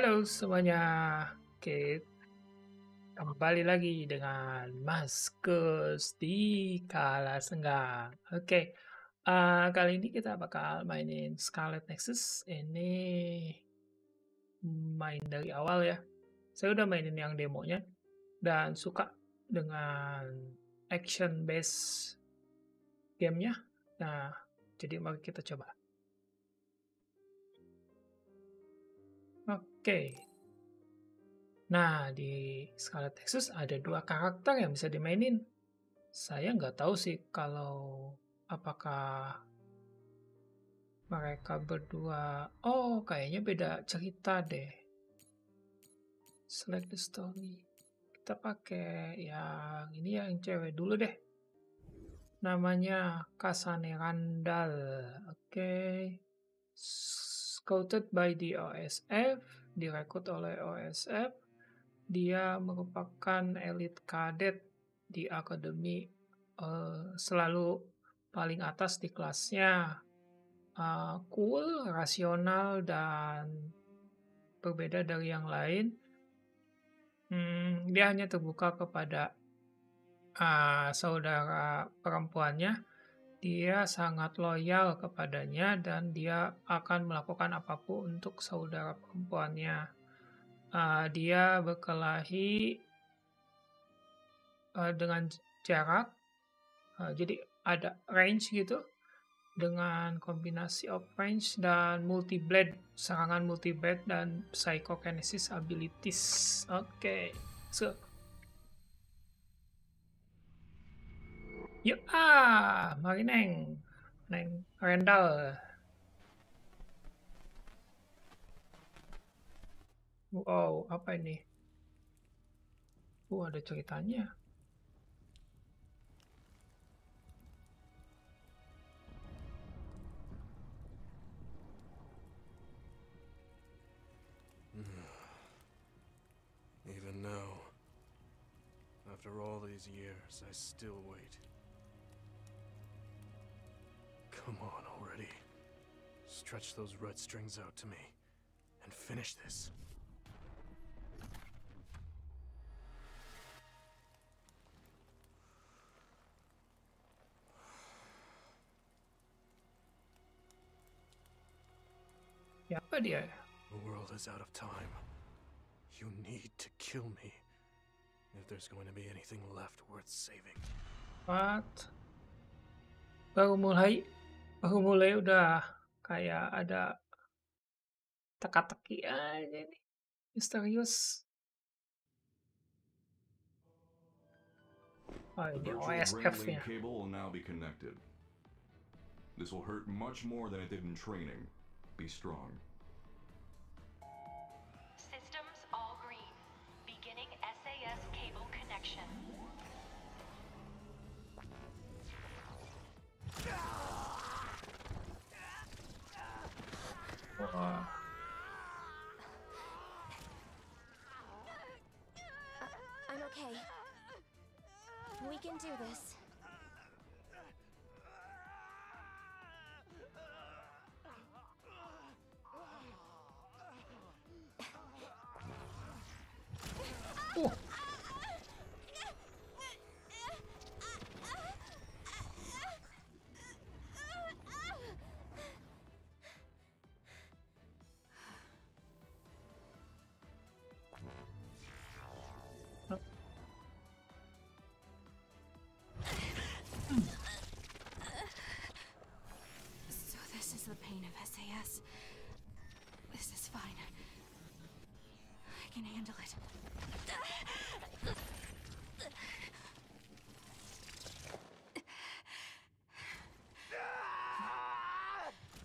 Halo semuanya, oke, kembali lagi dengan Maskus di Kala Senggang. Oke, kali ini kita bakal mainin Scarlet Nexus. Ini main dari awal ya. Saya udah mainin yang demonya dan suka dengan action based gamenya. Nah, jadi mari kita coba. Oke. Nah, di Scarlet Nexus ada dua karakter yang bisa dimainin. Saya nggak tahu sih kalau apakah mereka berdua... Oh, kayaknya beda cerita deh. Select the story. Kita pakai yang ini, yang cewek dulu deh. Namanya Kasane Randall. Oke. Scouted by the OSF. Direkrut oleh OSF, dia merupakan elit kadet di akademi, selalu paling atas di kelasnya, cool, rasional, dan berbeda dari yang lain. Dia hanya terbuka kepada saudara perempuannya. Dia sangat loyal kepadanya dan dia akan melakukan apapun untuk saudara perempuannya. Dia berkelahi dengan jarak, jadi ada range gitu, dengan kombinasi of range dan multi-blade, serangan multi-blade dan psychokinesis abilities. Oke, so yuk, mari Neng Randall. Wow, apa ini? Ada ceritanya. Even now, after all these years, I still wait. Come on already. Stretch those red strings out to me and finish this. Yeah, but yeah. The world is out of time. You need to kill me if there's going to be anything left worth saving. What? Baru mulai udah kayak ada teka-teki aja nih, misterius. Oh, ini OSF-nya. Cable will now be connected. This will hurt much more than it did in training. Be strong. Systems all green. Beginning SAS cable connection. I'm okay. We can do this. Oh. This is fine. I can handle it.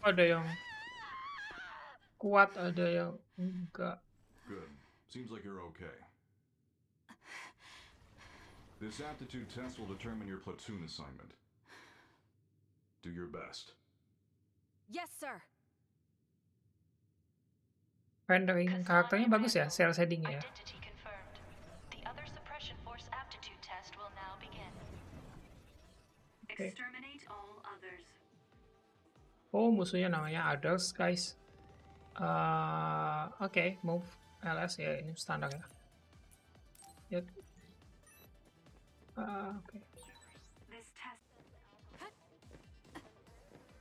Ada yang kuat, ada yang enggak. Good. Seems like you're okay. This aptitude test will determine your platoon assignment. Do your best. Yes, sir. Rendering karakternya bagus ya, cel shading ya. Okay. Oh, musuhnya namanya others, guys. Oke, move. LS ya ini standar ya. Ya. Oke.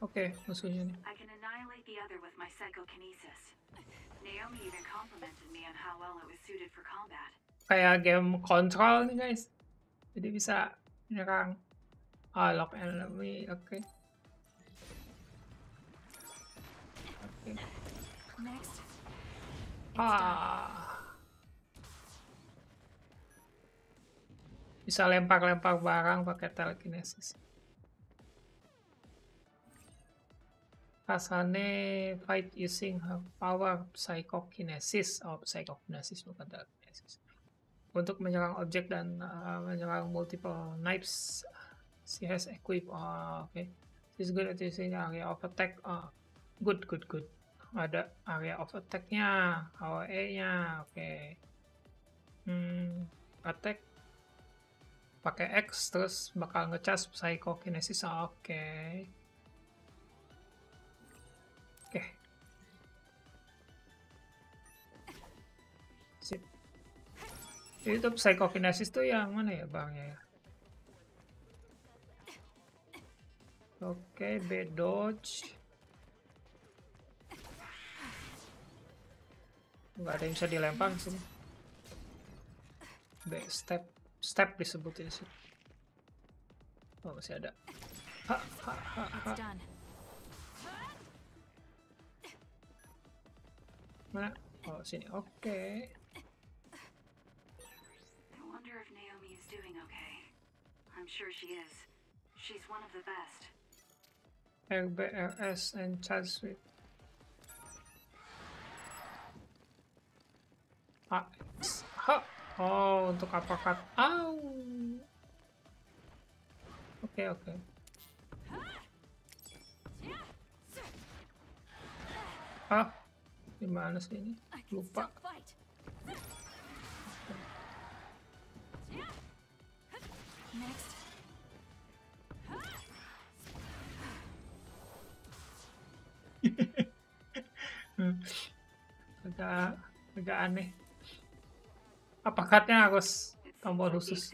Oke, musuhnya nih. I can annihilate the other with my psychokinesis. Naomi even complimented me on how well it was suited for combat. Kayak game Control nih guys. Jadi bisa nyerang lock enemy, oke. Oke. Next. Bisa lempar-lempar barang pakai telekinesis. Kasane fight using her power psychokinesis, psychokinesis bukan telekinesis. Untuk menyerang objek dan menyerang multiple knives, she has equipped. Okay, she's good at using area of attack. Good. Ada area of attack-nya, AOE-nya, oke. Attack pakai X terus bakal ngecas psychokinesis, oke. Oke. Sip. Itu psychokinesis tuh yang mana ya barangnya ya? Oke, B dodge. Nggak ada yang bisa dilempar sih. B step, step disebutin sih. Oh masih ada. Mana? Oh sini, oke. I wonder if Naomi is doing okay. I'm sure she is. She's one of the best. RBRS and charge with. Oh, untuk uppercut. Au. Oke. Gimana sih ini? Lupa. Agak aneh. Uppercut-nya harus tombol khusus.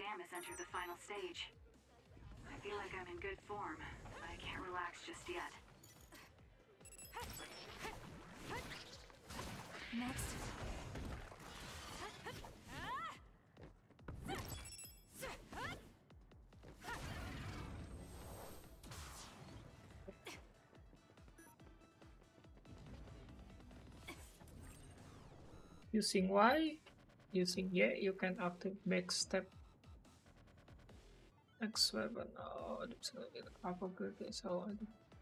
Using Y? Using Y, you can activate backstep. X weapon. Oh, apa gitu? So,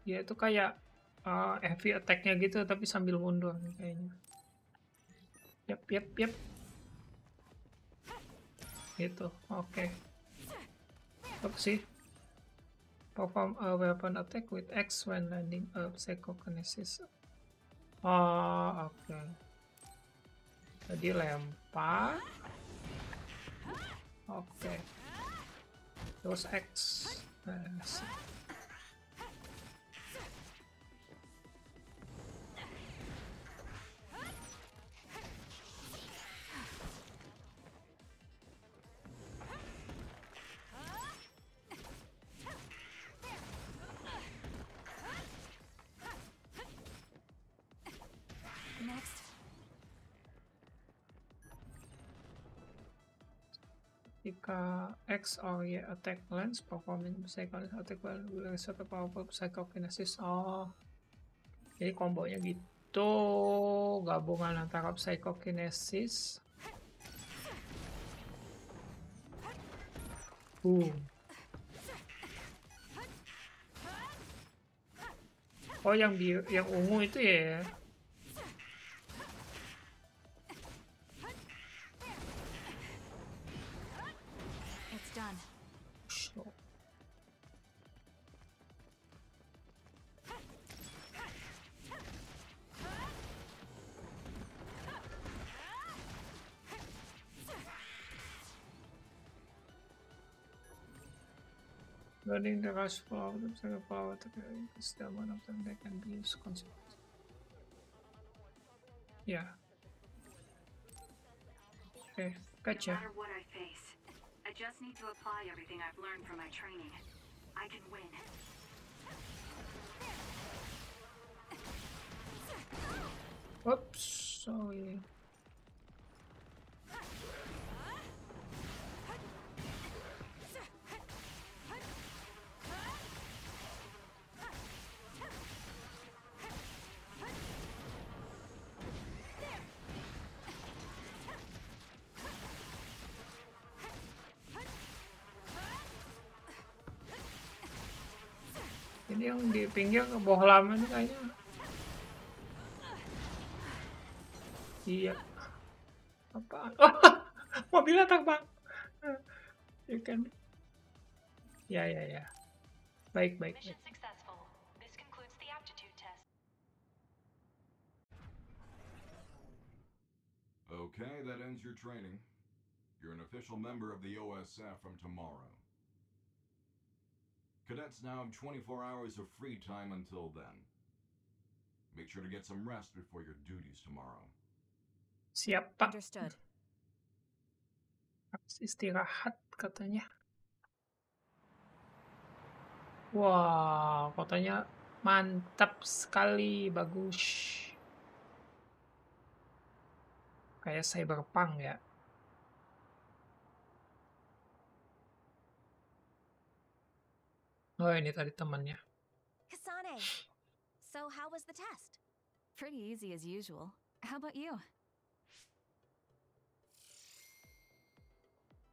ya itu kayak heavy attack-nya gitu, tapi sambil mundur nih kayaknya. Yep. Gitu, oke. Apa sih? Perform a weapon attack with X when landing a psychokinesis. Oh, oke. Jadi lempar, oke, terus X, X or Y attack lands performing psychokinesis attack while doing a powerful psychokinesis. Oh, jadi kombonya gitu, gabungan antara psychokinesis. Boom. Oh, yang ungu itu ya. Running the rush power, the second power technique is the one of them that can be used consequently. Yeah. Okay, gotcha. No matter what I face, I just need to apply everything I've learned from my training. I can win. Whoops, sorry. Jadi yang di pinggir ke bawah halaman kayaknya. Iya. Apaan? Mobilnya terbang. You can. Ya. Baik. Okay, that ends your training. You're an official member of the OSF from tomorrow. Cadets now have 24 hours of free time until then. Make sure to get some rest before your duties tomorrow. Siap, Pak. Understood. Harus istirahat katanya. Wow, kotanya mantap sekali, bagus. Kayak cyberpunk ya. Oh, ini tadi temannya. Kasane. So how was the test? Pretty easy as usual. How about you?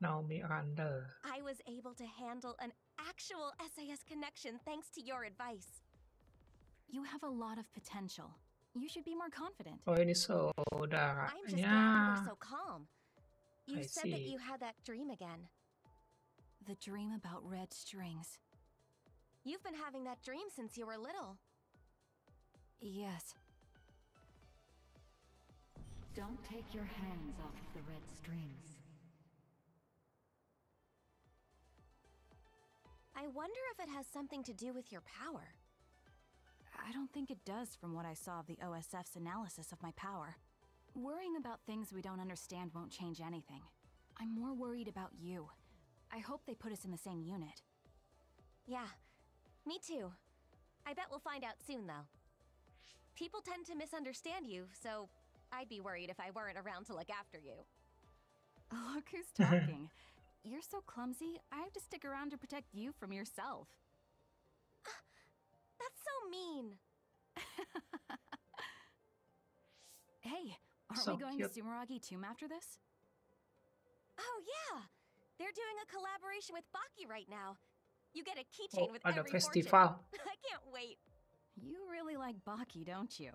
Naomi Randall. I was able to handle an actual SAS connection thanks to your advice. You have a lot of potential. You should be more confident. Oh, ini saudaranya. I'm just glad you're so calm. You said that you had that dream again. The dream about red strings. You've been having that dream since you were little. Yes. Don't take your hands off the red strings. I wonder if it has something to do with your power. I don't think it does from what I saw of the OSF's analysis of my power. Worrying about things we don't understand won't change anything. I'm more worried about you. I hope they put us in the same unit. Yeah. Me too. I bet we'll find out soon, though. People tend to misunderstand you, so I'd be worried if I weren't around to look after you. Look who's talking. You're so clumsy, I have to stick around to protect you from yourself. That's so mean. Hey, aren't we going to Sumeragi Tomb after this? Oh, yeah. They're doing a collaboration with Baki right now. You get a keychain with every festival. I can't wait. You really like Baki, don't you?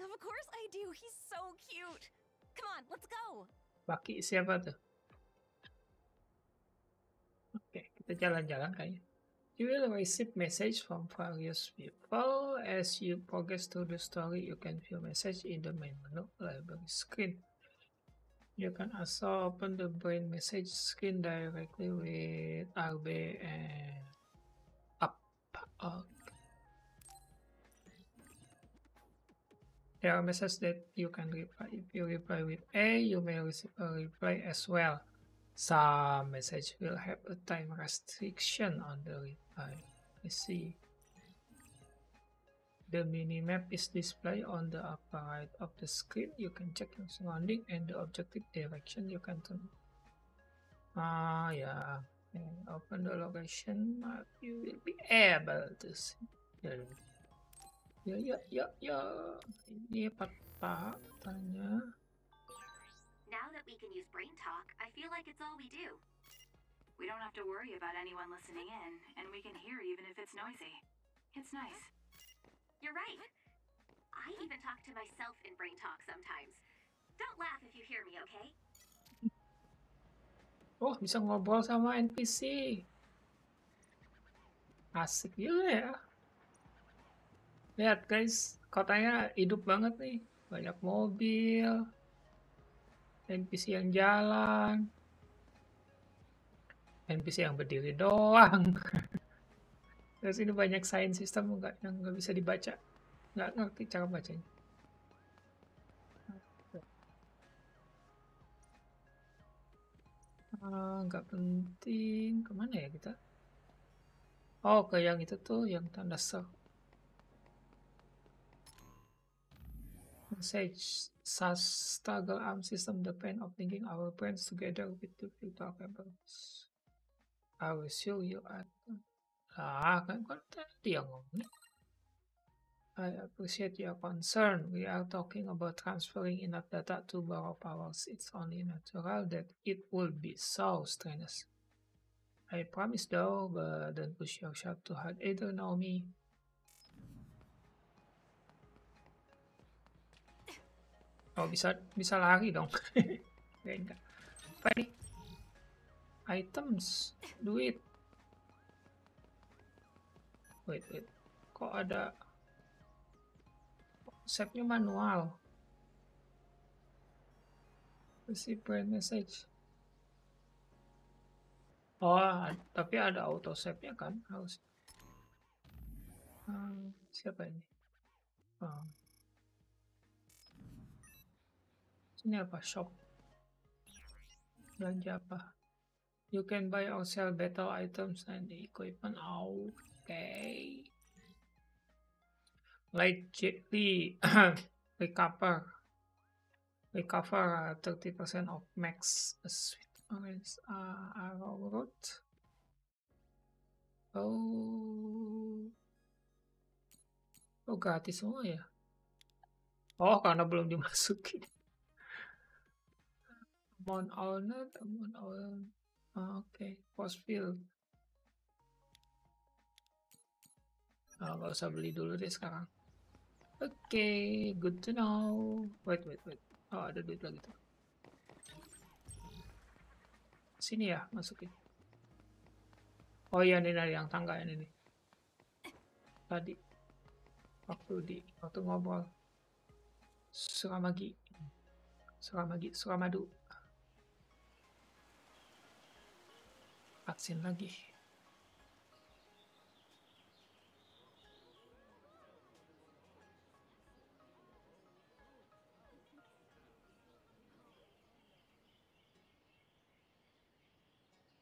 Of course I do. He's so cute. Come on, let's go. Baki siapa tuh? Okay, kita jalan-jalan kayaknya. You will receive message from various people as you progress through the story. You can view message in the main menu library screen. You can also open the brain message screen directly with RB and up. Okay. There are messages that you can reply. If you reply with A, you may receive a reply as well. Some messages will have a time restriction on the reply. Let's see. The minimap is displayed on the upper right of the screen. You can check your surrounding and the objective direction you can turn. And open the location map. You will be able to see. Ini part tanya. Now that we can use brain talk, I feel like it's all we do. We don't have to worry about anyone listening in, and we can hear even if it's noisy. It's nice. You're right. I even talk to myself in brain talk sometimes. Don't laugh if you hear me, okay? Oh, bisa ngobrol sama NPC. Asik juga ya. Lihat guys, kotanya hidup banget nih. Banyak mobil. NPC yang jalan. NPC yang berdiri doang. Terus ini banyak sign system yang nggak bisa dibaca, nggak ngerti cara bacanya. Nggak penting. Kemana ya kita? Oh, ke yang itu tuh, yang tanda sel. Message. SAS struggle arm system, the pain of linking our brains together with the virtual campus. I will show you at... Ah, kan tadi yang ngomong. I appreciate your concern. We are talking about transferring enough data to borrow powers. It's only natural that it would be so strenuous. I promise though, but don't push yourself too hard either, Naomi. Oh, bisa lari dong. Enggak. Apa nih? Items, duit. Wait. Kok ada... Save-nya manual. Receive brand message. Oh, tapi ada auto save-nya kan? Harus. Siapa ini? Ini apa? Shop. Belanja apa? You can buy or sell battle items and equipment. Okay. Lightly recover 30% of max sweet orange arrow root. Oh, gratis semua ya. Oh, karena belum dimasukin. Amount owner. Okay, post field. Oh, nggak usah beli dulu deh sekarang. Okay, good to know. Wait. Oh, ada duit lagi tuh. Sini ya, masukin. Oh iya, ini dari yang tangga ini nih. Tadi waktu ngobrol. Suramadu. Vaksin lagi.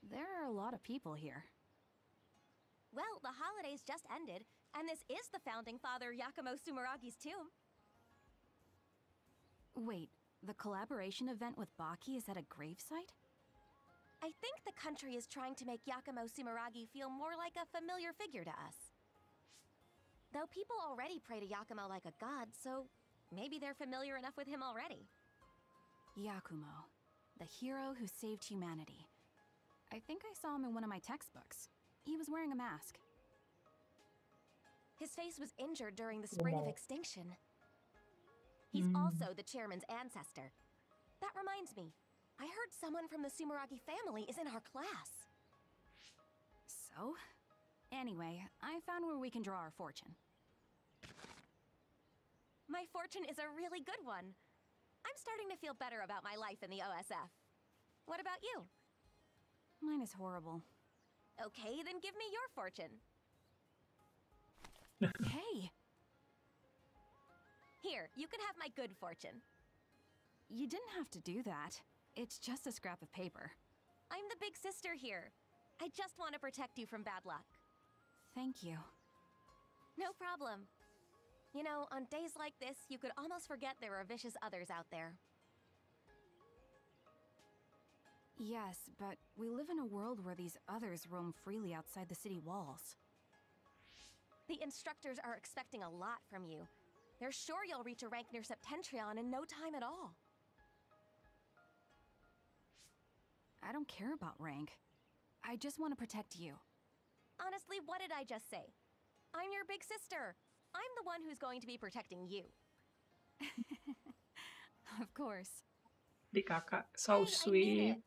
There are a lot of people here. Well, the holidays just ended, and this is the founding father Yakumo Sumeragi's tomb. Wait, the collaboration event with Baki is at a gravesite? I think the country is trying to make Yakumo Sumeragi feel more like a familiar figure to us. Though people already pray to Yakumo like a god, so maybe they're familiar enough with him already. Yakumo, the hero who saved humanity. I think I saw him in one of my textbooks. He was wearing a mask. His face was injured during the Spring of Extinction. He's also the chairman's ancestor. That reminds me, I heard someone from the Sumeragi family is in our class. So? Anyway, I found where we can draw our fortune. My fortune is a really good one. I'm starting to feel better about my life in the OSF. What about you? Mine is horrible. Okay, then give me your fortune. Hey! Here, you can have my good fortune. You didn't have to do that. It's just a scrap of paper. I'm the big sister here. I just want to protect you from bad luck. Thank you. No problem. You know, on days like this, you could almost forget there are vicious others out there. Yes, but we live in a world where these others roam freely outside the city walls. The instructors are expecting a lot from you. They're sure you'll reach a rank near Septentrion in no time at all. I don't care about rank. I just want to protect you. Honestly, what did I just say? I'm your big sister. I'm the one who's going to be protecting you. Of course. Di kakak, so sweet.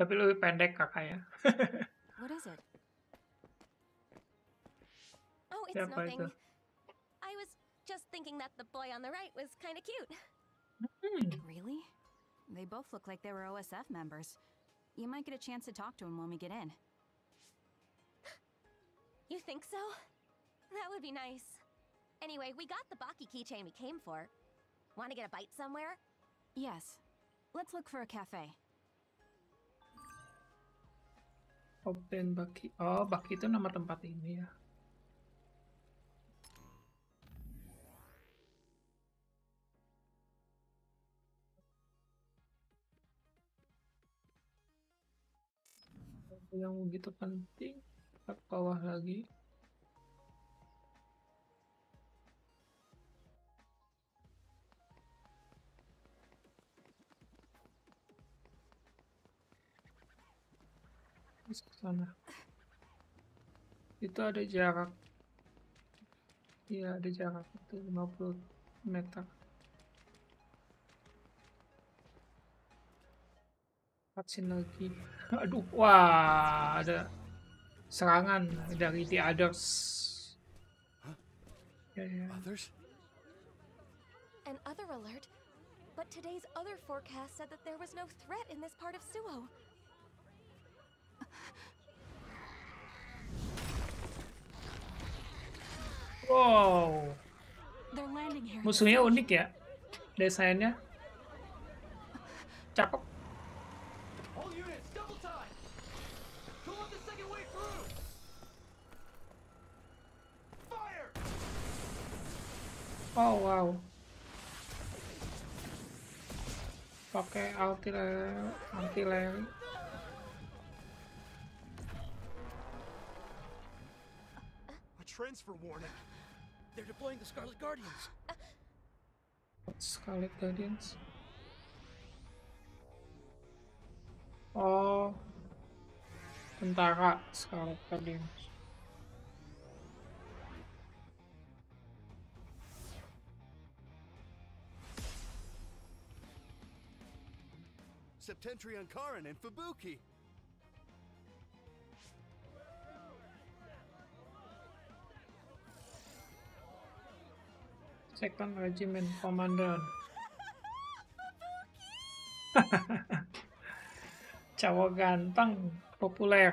Tapi lebih pendek kakaknya. What is it? Oh, it's nothing. I was just thinking that the boy on the right was kind of cute. Really? They both look like they were OSF members. You might get a chance to talk to him when we get in. You think so? That would be nice. Anyway, we got the Baki keychain we came for. Want to get a bite somewhere? Yes. Let's look for a cafe. Open Baki. Oh, Baki itu nama tempat ini ya. Yang begitu penting, ke bawah lagi. Terus ke sana. Itu ada jarak. Iya, ada jarak itu 50 meter. 4 lagi. Aduh, wah, ada serangan dari the others. Huh? Yeah, yeah. Others? An other alert. But today's other forecast said that there was no threat in this part of Suo. Wow. Musuhnya unik ya, desainnya. Cakep. Oh wow, pakai anti-leri. A transfer warning. They're deploying the Scarlet Guardians. Scarlet Guardians. Oh, tentara Scarlet Guardians. Septentrion Karin and Fubuki. Second Regiment Commandant. Cowok ganteng, populer.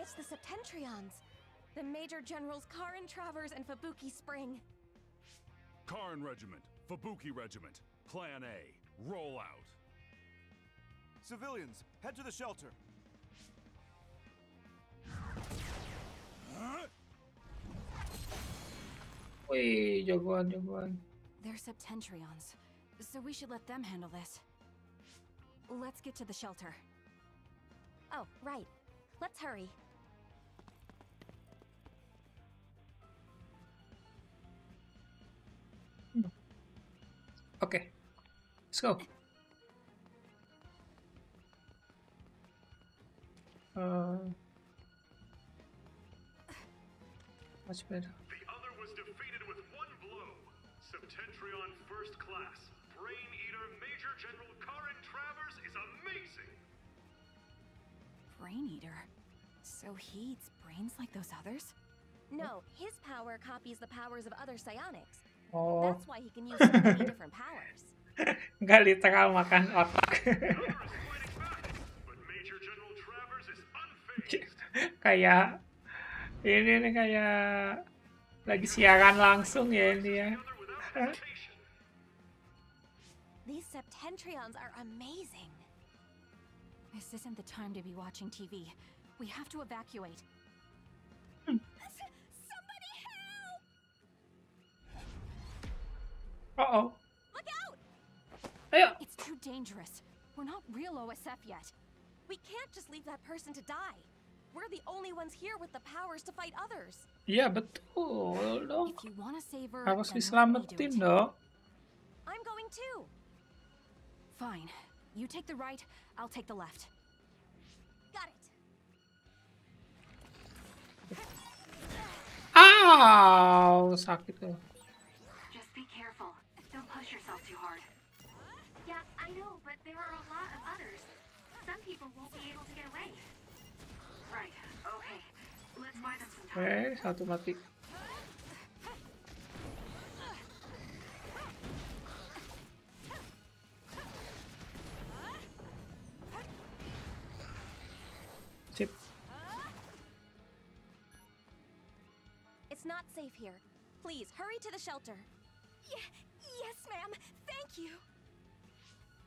It's the Septentrions, the Major Generals Karin Travers and Fubuki Spring. Karin Regiment, Fubuki Regiment, Plan A, roll out. Civilians, head to the shelter. Wait, jagoan. They're Septentrions, so we should let them handle this. Let's get to the shelter. Oh, right. Let's hurry. Okay, let's go. Much better. The other was defeated with one blow. Septentrion First Class, Brain Eater Major General Karin Travers is amazing. Brain Eater? So he eats brains like those others? No, his power copies the powers of other psionics. Oh. That's why he can use so many different powers. Nggak literal makan otak. Kayak ini nih, kayak lagi siaran langsung ya ini ya. These Septentrions are amazing. This isn't the time to be watching TV. We have to evacuate. Somebody help! Uh-oh. Look out! Ayo. It's too dangerous. We're not real OSF yet. We can't just leave that person to die. We're the only ones here with the powers to fight others. Yeah, betul dong. If you want to save her, harus diselamatin dong. I'm going too. Fine. You take the right, I'll take the left. Got it. Ow, sakit loh. Just be careful. Don't push yourself too hard. Yeah, I know, but there are a lot of others. Some people won't be able to get away. Okay, satu mati. Sip. It's not safe here. Please hurry to the shelter. Yes, ma'am. Thank you.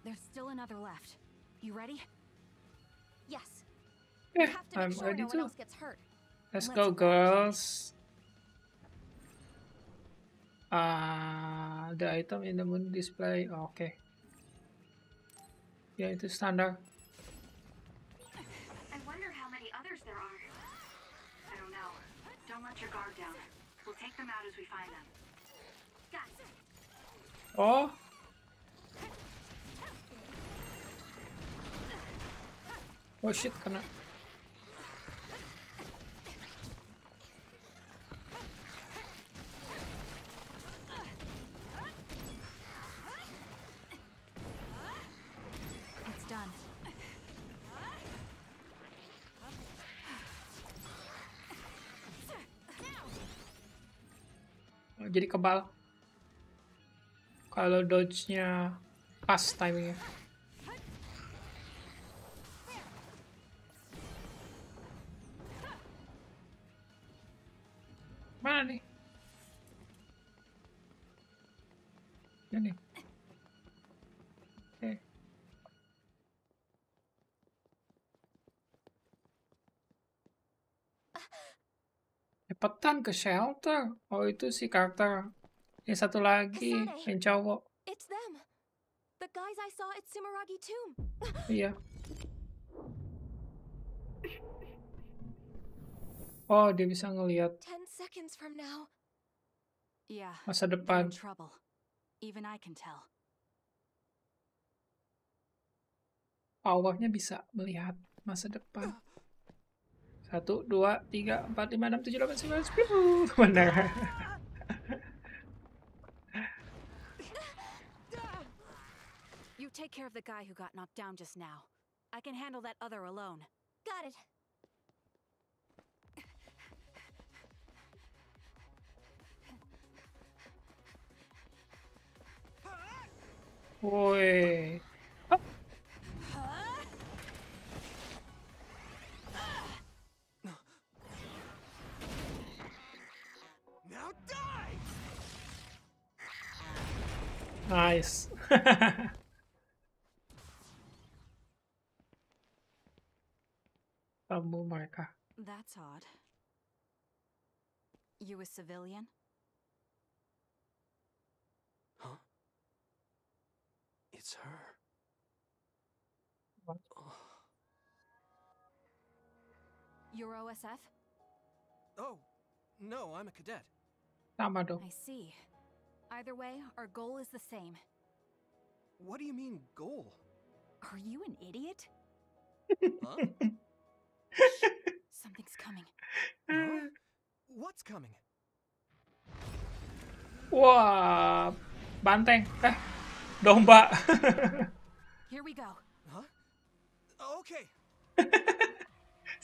There's still another left. You ready? Yes. Yeah, I'm ready too. Let's go, girls. The item in the moon display. Oh, okay. Yeah, itu standard. I wonder how many others there are. I don't know. Don't let your guard down. We'll take them out as we find them. Guys. Oh. Oh shit, kena. Jadi kebal kalau dodge-nya pas timingnya. Mana nih? Ini. Okay. Cepetan ke shelter. Oh itu si karakter yang satu lagi yang cowok. It's them. The guys I saw at Sumeragi Tomb. Iya. Oh dia bisa ngelihat. 10 seconds from now. Yeah. Masa depan. Trouble. Even I can tell. Allahnya bisa melihat masa depan. 1, 2, 3, 4, 5, 6, 7, 8, 9, 10. Benar. You take care of the guy who got knocked down just now. I can handle that other alone. Got it. Woi. Nice. That's odd. You a civilian? Huh? It's her. What? Oh. You're OSF? Oh, no, I'm a cadet. I see. Either way, our goal is the same. What do you mean, goal? Are you an idiot? Huh? Something's coming. Huh? What's coming? Wow, banteng, domba. Here we go. Huh? Okay.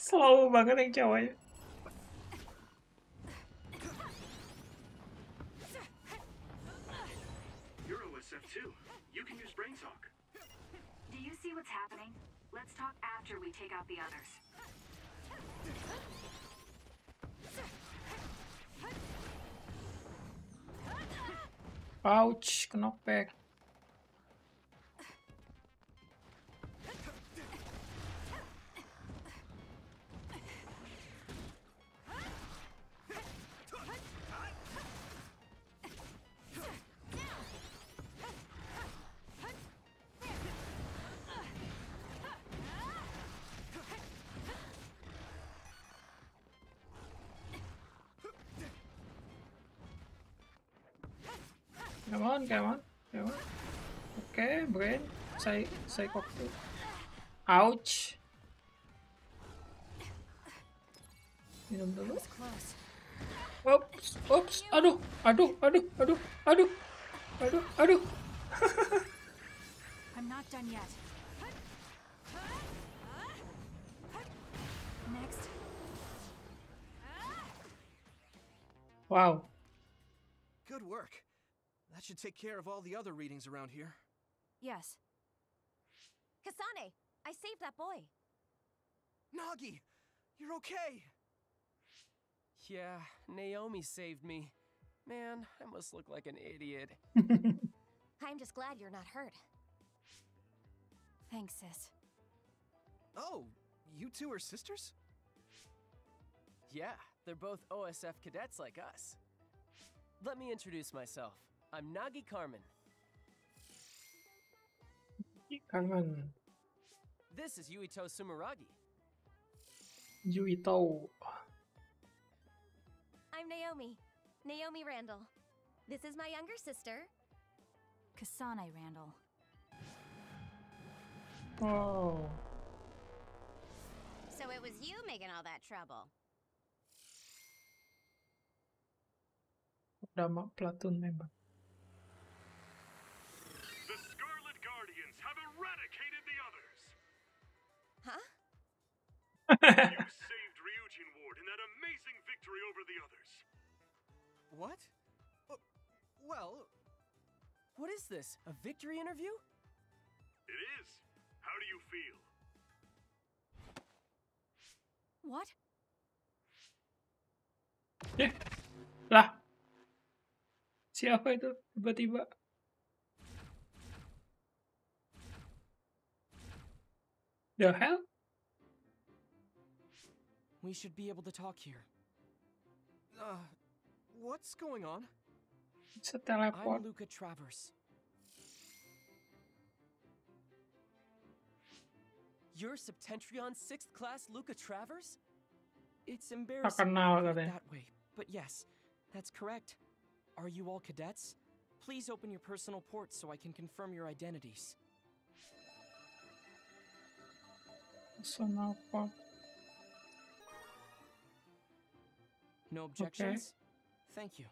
Slow banget yang cowoknya. Too. You can use brain talk. Do you see what's happening? Let's talk after we take out the others. Ouch, knockback. Come on. Okay, brain. Psychokinesis. Ouch. Minum dulu. Oops. Aduh. I'm not done yet. Next. Wow. Good work. That should take care of all the other readings around here. Yes. Kasane, I saved that boy. Nagi, you're okay. Yeah, Naomi saved me. Man, I must look like an idiot. I'm just glad you're not hurt. Thanks, sis. Oh, you two are sisters? Yeah, they're both OSF cadets like us. Let me introduce myself. I'm Nagi Karman. Karman. This is Yuito Sumeragi. Yuito. I'm Naomi. Naomi Randall. This is my younger sister, Kasane Randall. Oh. So it was you making all that trouble. Kodama Platoon member. The Scarlet Guardians have eradicated the others. Huh? You saved Ryujin Ward in that amazing victory over the others. What? Well, what is this? A victory interview? It is. How do you feel? What? Eh, lah. Siapa itu? Tiba-tiba. The hell? We should be able to talk here. What's going on? It's a teleport. I'm Luca Travers. You're Septentrion 6th class Luca Travers? It's embarrassing that way, but yes, that's correct. Are you all cadets? Please open your personal ports so I can confirm your identities. So now, no objections? Okay. Thank you.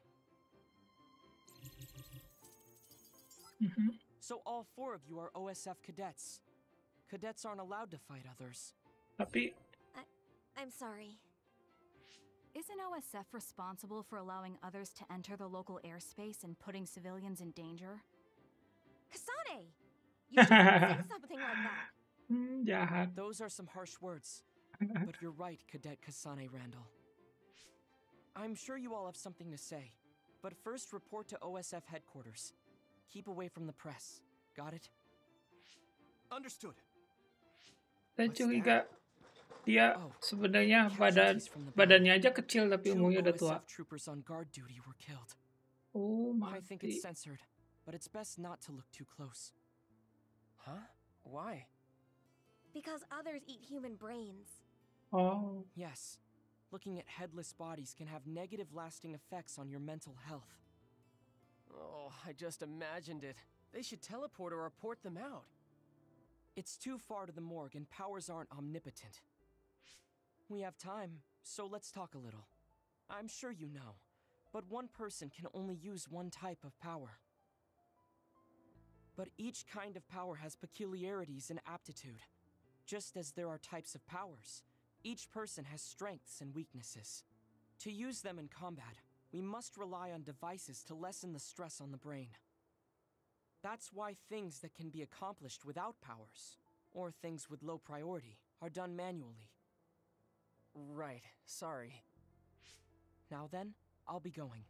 Mm-hmm. So all four of you are OSF cadets. Cadets aren't allowed to fight others. Happy. I'm sorry. Isn't OSF responsible for allowing others to enter the local airspace and putting civilians in danger? Kasane! You shouldn't say something like that. Yeah. Those are some harsh words, but you're right, Cadet Kasane Randall. I'm sure you all have something to say, but first report to OSF headquarters. Keep away from the press. Got it? Understood. Saya curiga dia sebenarnya badannya aja kecil tapi umurnya udah tua. Oh my. I think it's censored, but it's best not to look too close. Huh? Why? Because others eat human brains. Oh. Yes. Looking at headless bodies can have negative lasting effects on your mental health. Oh, I just imagined it. They should teleport or report them out. It's too far to the morgue and powers aren't omnipotent. We have time, so let's talk a little. I'm sure you know, but one person can only use one type of power. But each kind of power has peculiarities and aptitude. Just as there are types of powers, each person has strengths and weaknesses. To use them in combat, we must rely on devices to lessen the stress on the brain. That's why things that can be accomplished without powers, or things with low priority, are done manually. Right, sorry. Now then, I'll be going.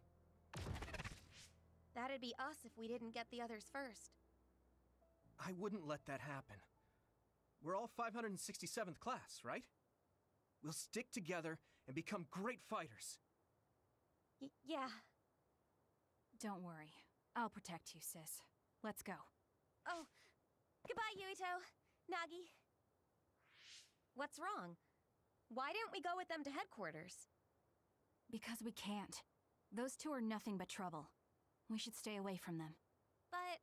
That'd be us if we didn't get the others first. I wouldn't let that happen. We're all 567th class, right? We'll stick together and become great fighters. Yeah. Don't worry. I'll protect you, sis. Let's go. Oh, goodbye, Yuito. Nagi. What's wrong? Why didn't we go with them to headquarters? Because we can't. Those two are nothing but trouble. We should stay away from them. But...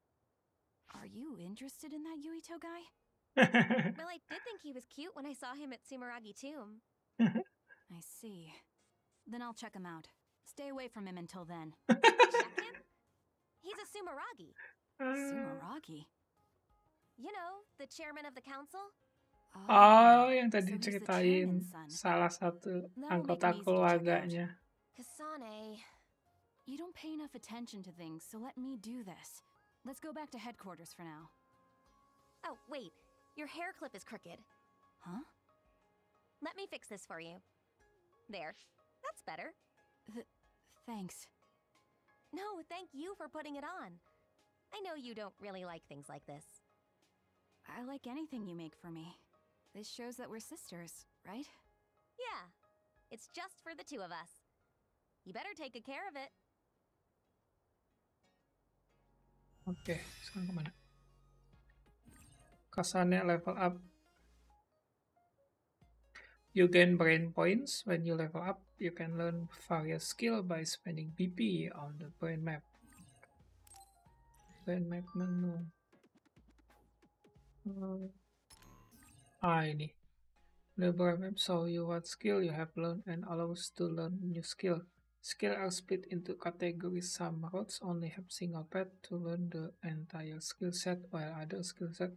are you interested in that Yuito guy? Well, I did think he was cute when I saw him at Sumeragi Tomb. I see. Then I'll check him out. Stay away from him until then. Check him? He's a Sumeragi. Sumeragi? You know, the chairman of the council? Oh, yang tadi ceritain salah satu anggota keluarganya. Kasane. You don't pay enough attention to things, so let me do this. Let's go back to headquarters for now. Oh, wait. Your hair clip is crooked. Huh? Let me fix this for you. There. That's better. Thanks. No, thank you for putting it on. I know you don't really like things like this. I like anything you make for me. This shows that we're sisters, right? Yeah. It's just for the two of us. You better take good care of it. Oke, sekarang kemana? Kasane level up. You gain brain points. When you level up, you can learn various skill by spending BP on the brain map. Brain map menu. Ini. The brain map shows you what skill you have learned and allows to learn new skill. Skills are split into categories. Some routes only have single path to learn the entire skill set, while other skill set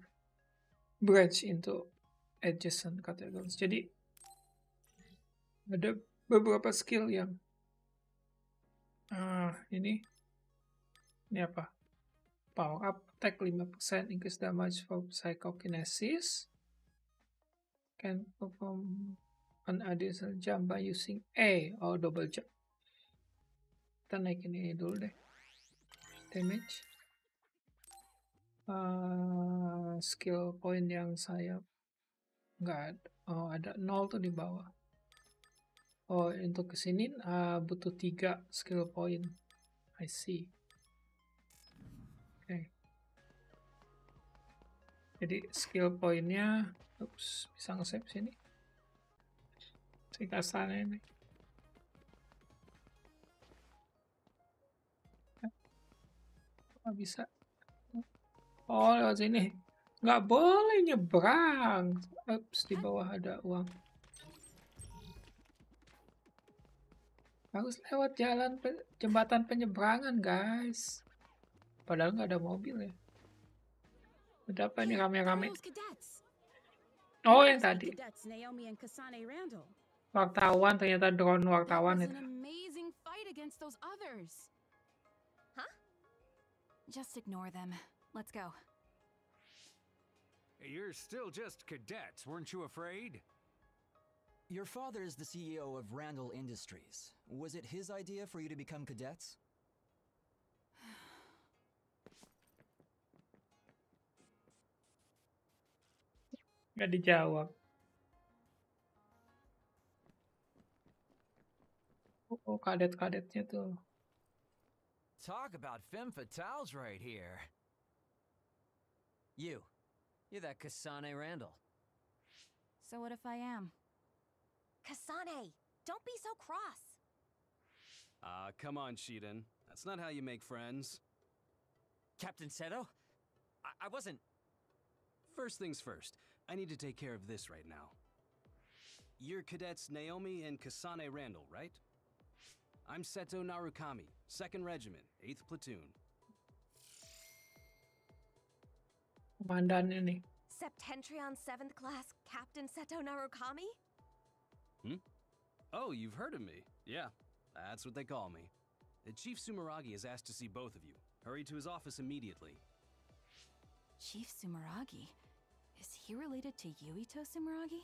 branch into adjacent categories. Jadi ada beberapa skill yang ini apa? Power up attack 5%, increase damage for psychokinesis, can perform an additional jump by using A or double jump. Kita naikin ini dulu deh. Damage. Skill point yang saya nggak ada. Oh, ada 0 tuh di bawah. Oh, untuk kesini butuh 3 skill point. I see. Oke. Okay. Jadi skill pointnya, ups, bisa nge-save sini. Kita sana ini. Nggak bisa. Oh, lewat sini. Nggak boleh nyebrang. Ups, di bawah ada uang. Harus lewat jalan jembatan penyeberangan, guys. Padahal nggak ada mobil ya. Udah apa ini rame-rame? Oh, yang tadi. Wartawan, ternyata drone wartawan itu. Just ignore them. Let's go. You're still just cadets, weren't you afraid? Your father is the CEO of Randall Industries. Was it his idea for you to become cadets? Nggak dijawab. Oh, kadet-kadetnya tuh. Talk about femme fatales right here. You're that Kasane Randall. So what if I am? Kasane, don't be so cross. Come on, Shiden. That's not how you make friends. Captain Seto? I wasn't... First things first. I need to take care of this right now. You're cadets Naomi and Kasane Randall, right? I'm Seto Narukami, 2nd Regiment, 8th Platoon. Septentrion 7th Class, Captain Seto Narukami? Hmm? Oh, you've heard of me. Yeah, that's what they call me. Chief Sumeragi has asked to see both of you. Hurry to his office immediately. Chief Sumeragi? Is he related to Yuito Sumeragi?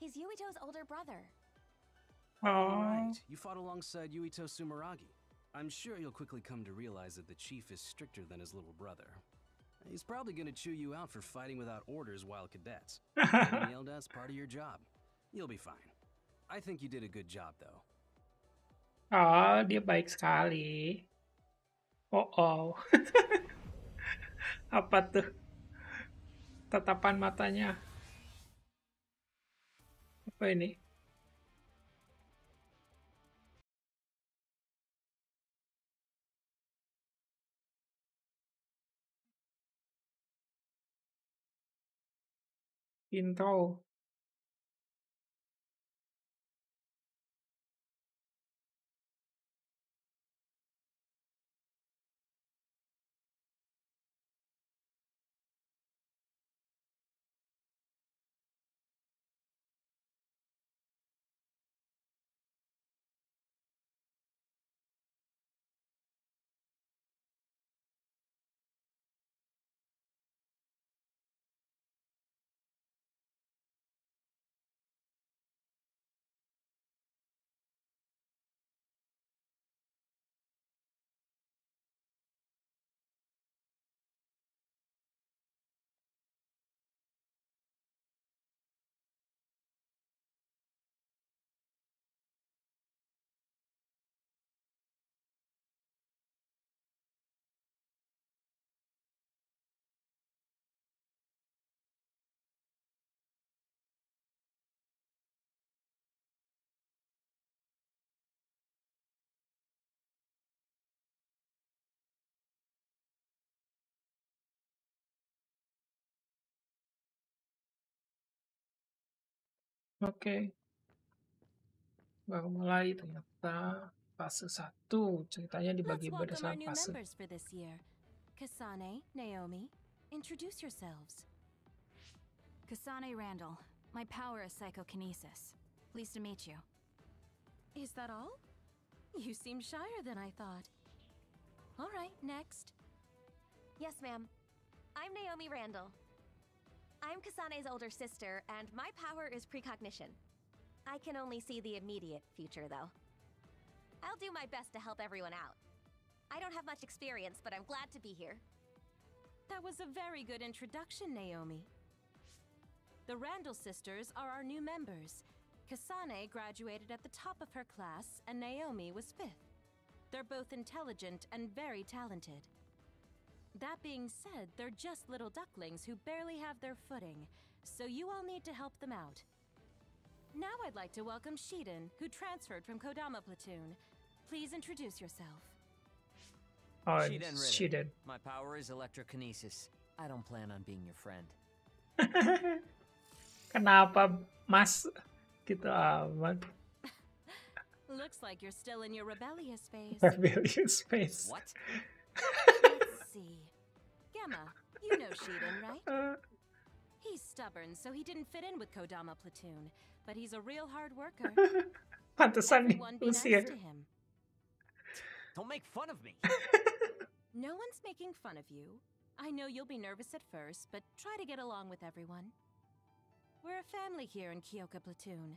He's Yuito's older brother. All right, you fought alongside Yuito Sumeragi. I'm sure you'll quickly come to realize that the chief is stricter than his little brother. He's probably going to chew you out for fighting without orders while cadets. Getting yelled at's part of your job. You'll be fine. I think you did a good job, though. Oh, dia baik sekali. Oh. Apa tuh? Tatapan matanya. Apa ini? Intro. Oke. Gak mulai ternyata fase 1 ceritanya dibagi berdasarkan fase. Kasane, Naomi, introduce yourselves. Kasane Randall, my power is psychokinesis. Pleased to meet you. Is that all? You seem shyer than I thought. All right, next. Yes, ma'am. I'm Naomi Randall. I'm Kasane's older sister, and my power is precognition. I can only see the immediate future, though. I'll do my best to help everyone out. I don't have much experience, but I'm glad to be here. That was a very good introduction, Naomi. The Randall sisters are our new members. Kasane graduated at the top of her class, and Naomi was 5th. They're both intelligent and very talented. That being said, they're just little ducklings who barely have their footing, so you all need to help them out. Now I'd like to welcome Shiden, who transferred from Kodama Platoon. Please introduce yourself. Hi, Shiden. My power is electrokinesis. I don't plan on being your friend. Kenapa, Mas? Gitu amat. Looks like you're still in your rebellious phase. Rebellious phase. What? Let's see. Gemma, you know Shiden, right? He's stubborn, so he didn't fit in with Kodama Platoon, but he's a real hard worker. Pantesan nih, usia. Don't make fun of me. No one's making fun of you. I know you'll be nervous at first, but try to get along with everyone. We're a family here in Kyoka Platoon.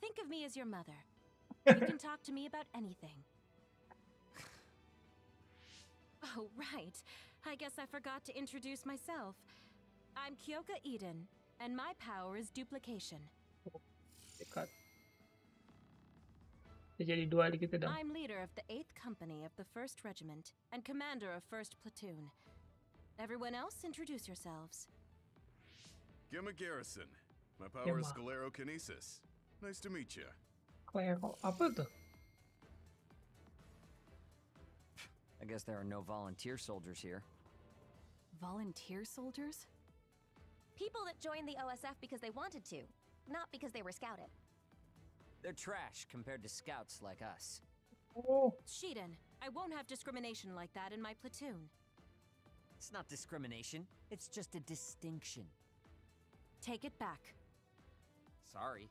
Think of me as your mother. You can talk to me about anything. Oh, right. I guess I forgot to introduce myself. I'm Kyoka Eden, and my power is duplication. I'm leader of the 8th company of the 1st Regiment, and commander of 1st Platoon. Everyone else, introduce yourselves. Gemma Garrison. My power is sclerokinesis. Nice to meet you. I guess there are no volunteer soldiers here. Volunteer soldiers? People that joined the OSF because they wanted to, not because they were scouted. They're trash compared to scouts like us. Oh. Shiden, I won't have discrimination like that in my platoon. It's not discrimination. It's just a distinction. Take it back. Sorry.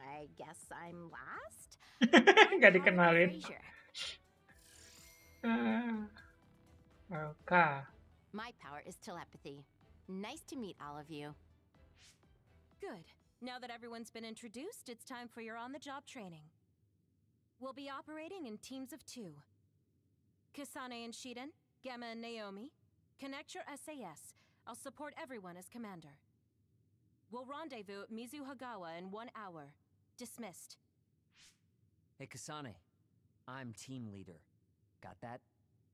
I guess I'm last? Gak dikenalin. Haruka. My power is telepathy. Nice to meet all of you. Good. Now that everyone's been introduced, it's time for your on-the-job training. We'll be operating in teams of 2. Kasane and Shiden, Gemma and Naomi, connect your SAS. I'll support everyone as commander. We'll rendezvous at Mizuhagawa in 1 hour. Dismissed. Hey, Kasane. I'm team leader. Got that?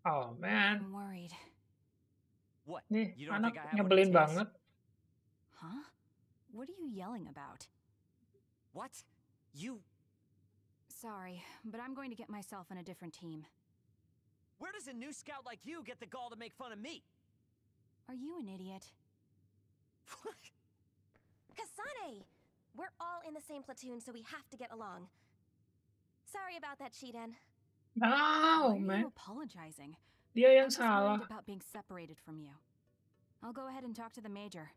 Oh, man. I'm worried. What? You don't think I have what it takes? Huh? What are you yelling about? What? You... Sorry, but I'm going to get myself on a different team. Where does a new scout like you get the gall to make fun of me? Are you an idiot? What? Kasane! We're all in the same platoon, so we have to get along. Sorry about that, Shiden. No, man. I'm apologizing. Dia yang salah. I'm worried about being separated from you. I'll go ahead and talk to the major.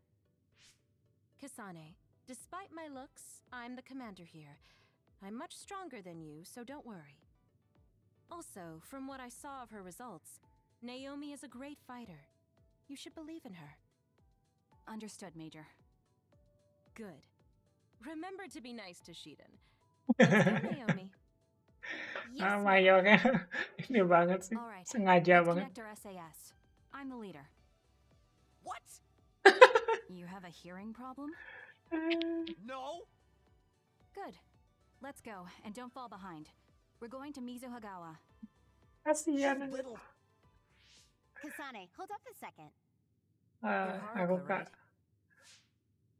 Kasane, despite my looks, I'm the commander here. I'm much stronger than you, so don't worry. Also, from what I saw of her results, Naomi is a great fighter. You should believe in her. Understood, Major. Good. Remember to be nice to Shiden. Naomi. Yes. Mayornya ini banget sih. Sengaja banget. SAS. I'm the leader. What? You have a hearing problem? No. Good. Let's go and don't fall behind. We're going to Mizuhagawa. Kasihan. Kasane, hold up a second. Haruka.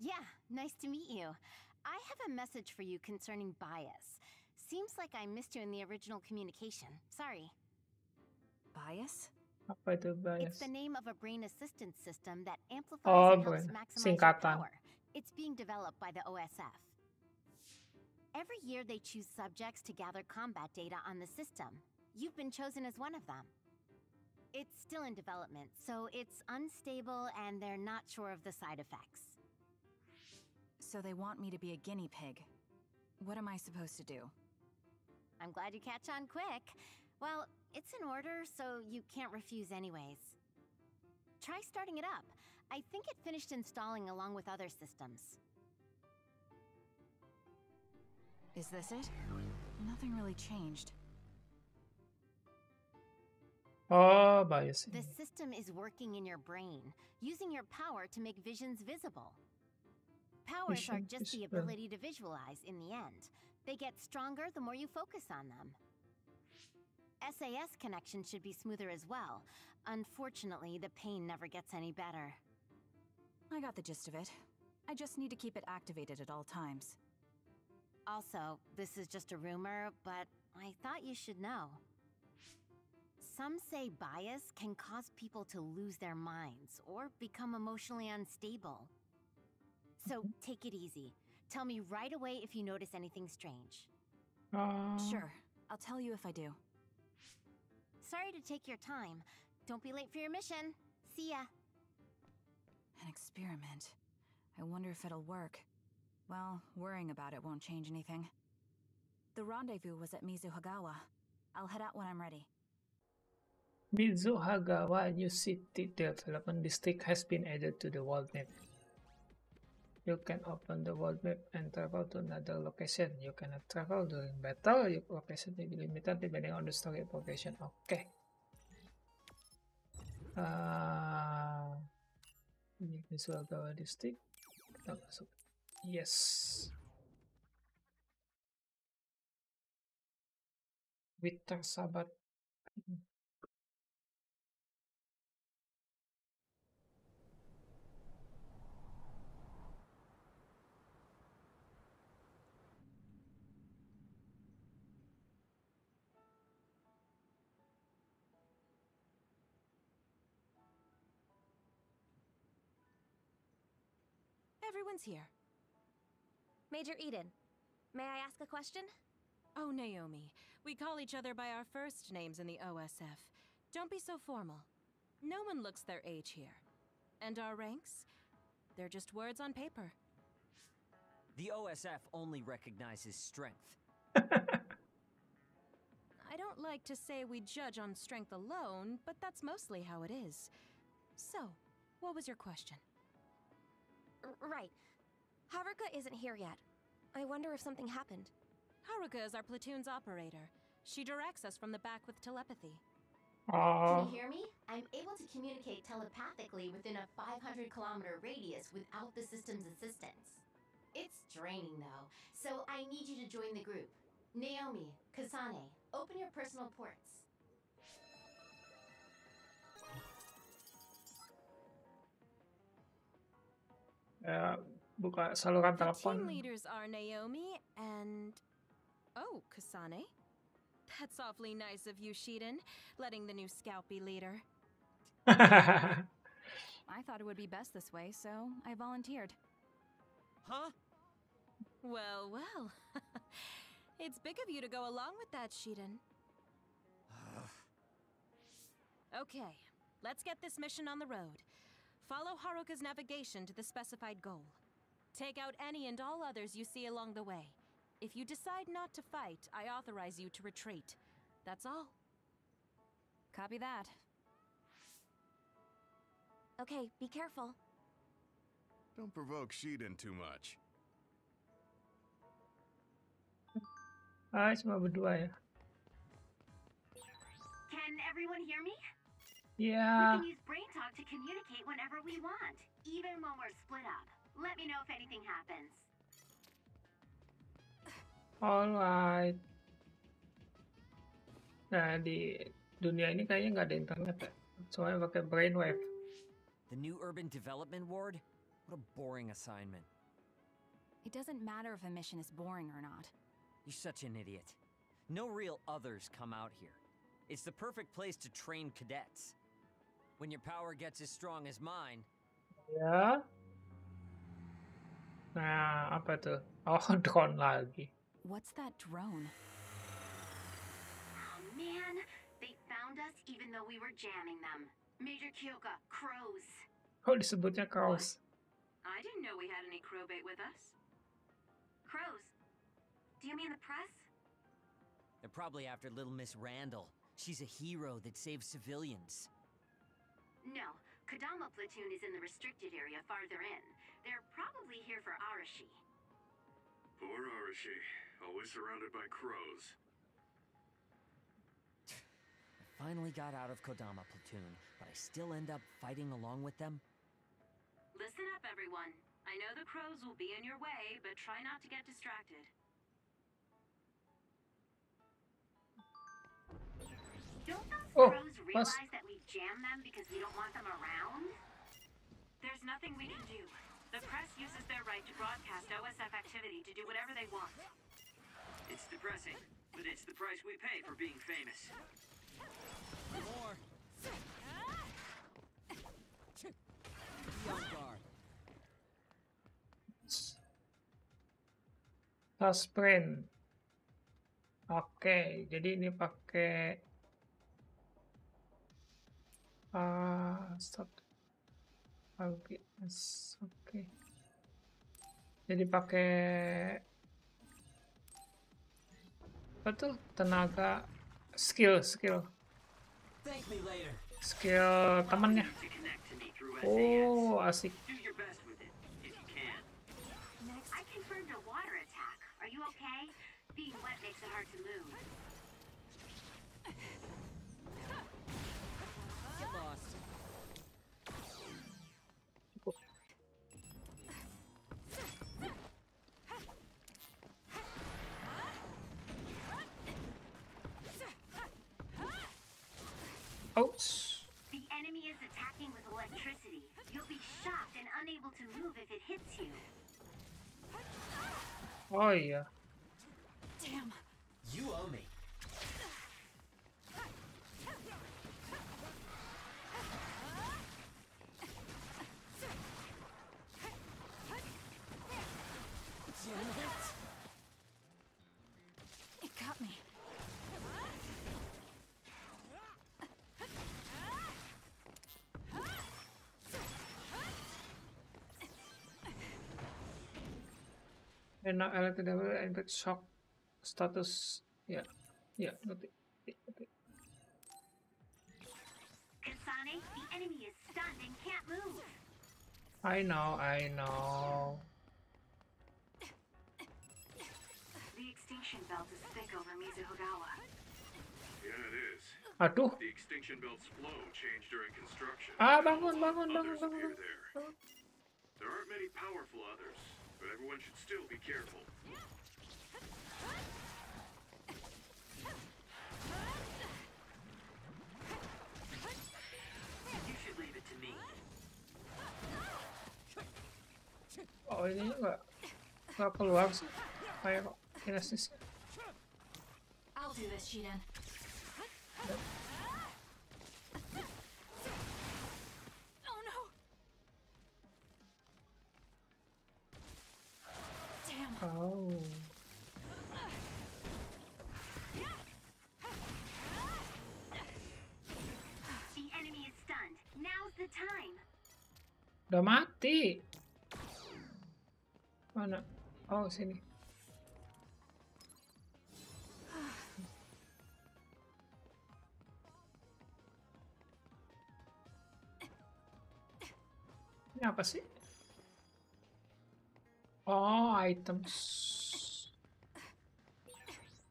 Yeah, nice to meet you. I have a message for you concerning Bias. Seems like I missed you in the original communication. Sorry. Bias? Apa itu Bias? It's the name of a brain assistance system that amplifies and helps maximize your power. It's being developed by the OSF. Every year they choose subjects to gather combat data on the system. You've been chosen as one of them. It's still in development, so it's unstable and they're not sure of the side effects. So they want me to be a guinea pig. What am I supposed to do? I'm glad you catch on quick. Well, it's an order, so you can't refuse anyways. Try starting it up. I think it finished installing along with other systems. Is this it? Nothing really changed. Oh, Bias. The system is working in your brain, using your power to make visions visible. Powers are just the ability to visualize in the end. They get stronger the more you focus on them. SAS connection should be smoother as well. Unfortunately, the pain never gets any better. I got the gist of it. I just need to keep it activated at all times. Also, this is just a rumor, but I thought you should know. Some say bias can cause people to lose their minds or become emotionally unstable. So take it easy. Tell me right away if you notice anything strange. Sure. I'll tell you if I do. Sorry to take your time. Don't be late for your mission. See ya. An experiment. I wonder if it'll work. Well, worrying about it won't change anything. The rendezvous was at Mizuhagawa. I'll head out when I'm ready. Mizuhagawa, new city development district has been added to the world map. You can open the world map and travel to another location. You cannot travel during battle. Your location may be limited depending on the story progression. Okay. Mizuhagawa district. Kita masuk. Yes. Winter Sabat. Everyone's here. Major Eden, may I ask a question? Oh, Naomi, we call each other by our first names in the OSF. Don't be so formal. No one looks their age here. And our ranks? They're just words on paper. The OSF only recognizes strength. I don't like to say we judge on strength alone, but that's mostly how it is. So, what was your question? Right. Haruka isn't here yet. I wonder if something happened. Haruka is our platoon's operator. She directs us from the back with telepathy. Can you hear me? I'm able to communicate telepathically within a 500-kilometer radius without the system's assistance. It's draining, though, so I need you to join the group. Naomi, Kasane, open your personal ports. Buka saluran telepon. Team leaders are Naomi and... Oh, Kasane? That's awfully nice of you, Shiden, letting the new scout be leader. I thought it would be best this way, so I volunteered. Huh? Well, well. It's big of you to go along with that, Shiden. Okay, let's get this mission on the road. Follow Haruka's navigation to the specified goal. Take out any and all others you see along the way. If you decide not to fight, I authorize you to retreat. That's all. Copy that. Okay, be careful. Don't provoke Shiden too much. Can everyone hear me? Yeah. We can use brain talk to communicate whenever we want, even when we're split up. Let me know if anything happens. Alright. Nah, di dunia ini kayaknya nggak ada internet ya. Soalnya pakai brainwave. The new urban development ward? What a boring assignment. It doesn't matter if a mission is boring or not. You're such an idiot. No real others come out here. It's the perfect place to train cadets. When your power gets as strong as mine. Yeah. apa tuh? Oh, drone lagi. What's that drone? Oh man, they found us even though we were jamming them. Major Kyoka, crows. Oh, disebutnya crows. What? I didn't know we had any crow bait with us. Crows? Do you mean the press? They're probably after little Miss Randall. She's a hero that saves civilians. No, Kodama Platoon is in the restricted area farther in. They're probably here for Arashi. Poor Arashi, always surrounded by crows. I finally got out of Kodama Platoon, but I still end up fighting along with them. Listen up, everyone. I know the crows will be in your way, but try not to get distracted. Don't those crows realize that we jam them because we don't want them around? There's nothing we can do. The press uses their right to broadcast OSF activity to do whatever they want. It's depressing, but it's the price we pay for being famous. More. Sprint. Oke, jadi ini pakai stop. Oke, okay. Jadi pakai apa tuh? Tenaga, skill temannya. Oh, asik. Oops. The enemy is attacking with electricity. You'll be shocked and unable to move if it hits you. Oh yeah. Damn. You owe me. It got me. And now LTW and big shock status. Yeah, yeah, okay. Kasane, the enemy is stunned and can't move. I know. The extinction belt is thick over Mizuhagawa. Yeah, it is. Aduh. The extinction belt's flow changed during construction. Bangun. There aren't many powerful others, but everyone should still be careful. You should leave it to me. Oh, ini nggak keluar sih. Kayak kinesis. I'll do this, Shiden. Oh. The enemy is stunned. Now's the time. Udah mati. Mana? Oh, sini. Ini apa sih? Oh, items.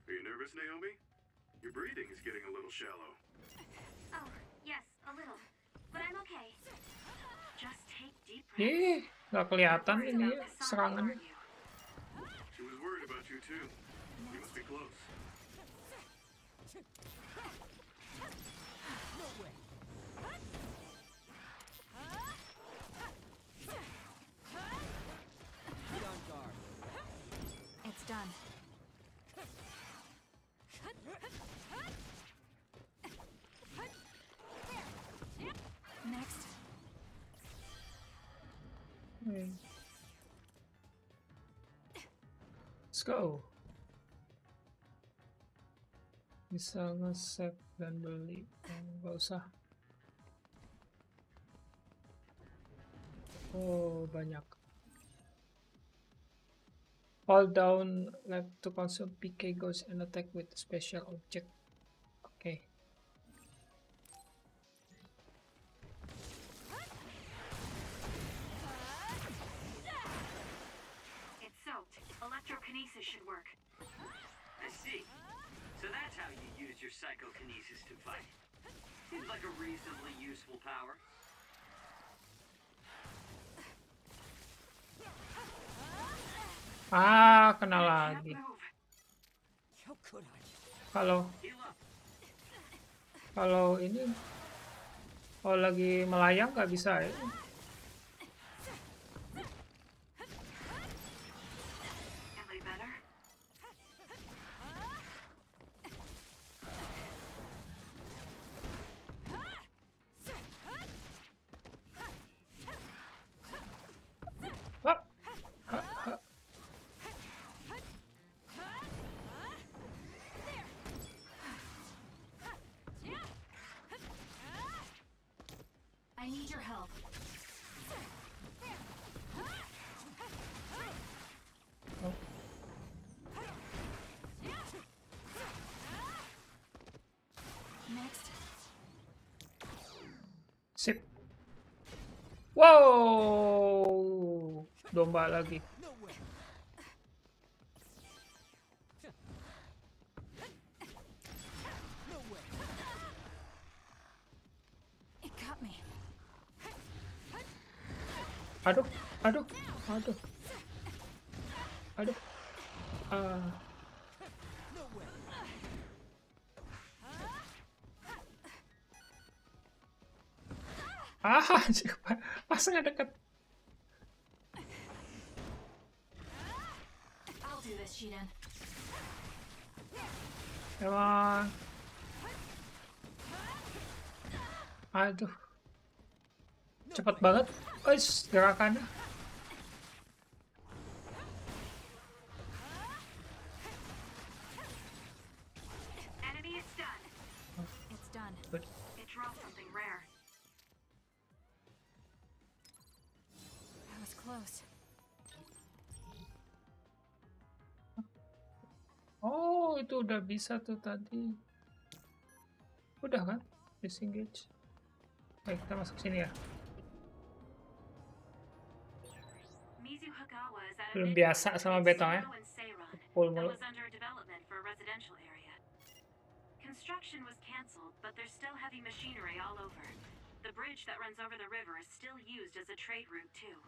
Are you nervous, Naomi? Your breathing is getting a little shallow. Oh, yes, a little. But I'm okay. Just take deep breaths. Nggak kelihatan ini serangannya. She was worried about you too. You must be close. Done. Next. Let's go. Misalnya set dan beli, nggak usah. Oh, banyak. Fall down left to consume PK goes and attack with special object. Okay. It's soaked. Electrokinesis should work. I see. So that's how you use your psychokinesis to fight. Seems like a reasonably useful power. Ah, kena lagi. Kalau ini kalau lagi melayang nggak bisa ya. Sip. Wow, domba lagi. Aduh, aduh, aduh, aduh. Ah, pasangnya dekat. I'll do this, Shiden. Come on. Aduh, cepat banget. Ois, gerakannya. Oh, itu udah bisa tuh tadi. Udah kan? Disengage. Baik, kita masuk sini ya. Belum biasa sama betongnya. Full mulu. Construction was cancelled, but there's still heavy machinery all over. The bridge that runs over the river is still used as a trade route too.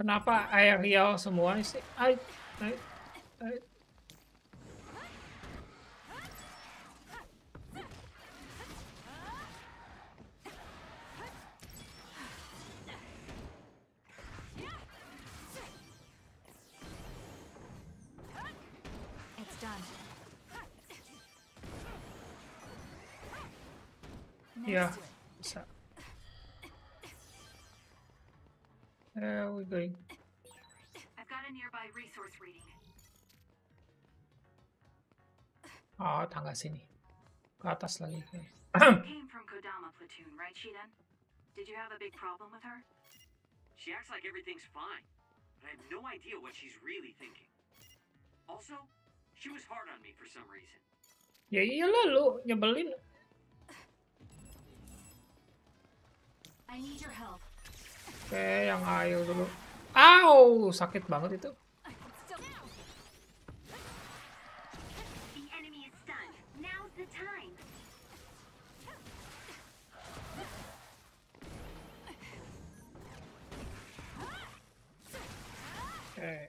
Kenapa aerial semua sih? Yeah, so there we go. I've got a nearby resource reading. Oh, tangga sini. Ke atas lagi. Came from Kodama Platoon, right, Shiden? Did you have a big problem with her? She acts like everything's fine, but I have no idea what she's really thinking. Also, she was hard on me for some reason. Ya iyalah lu, nyebelin. I need your help. Okay, yang ayo dulu. Ow, sakit banget itu. The enemy is stunned. Now's the time. Okay.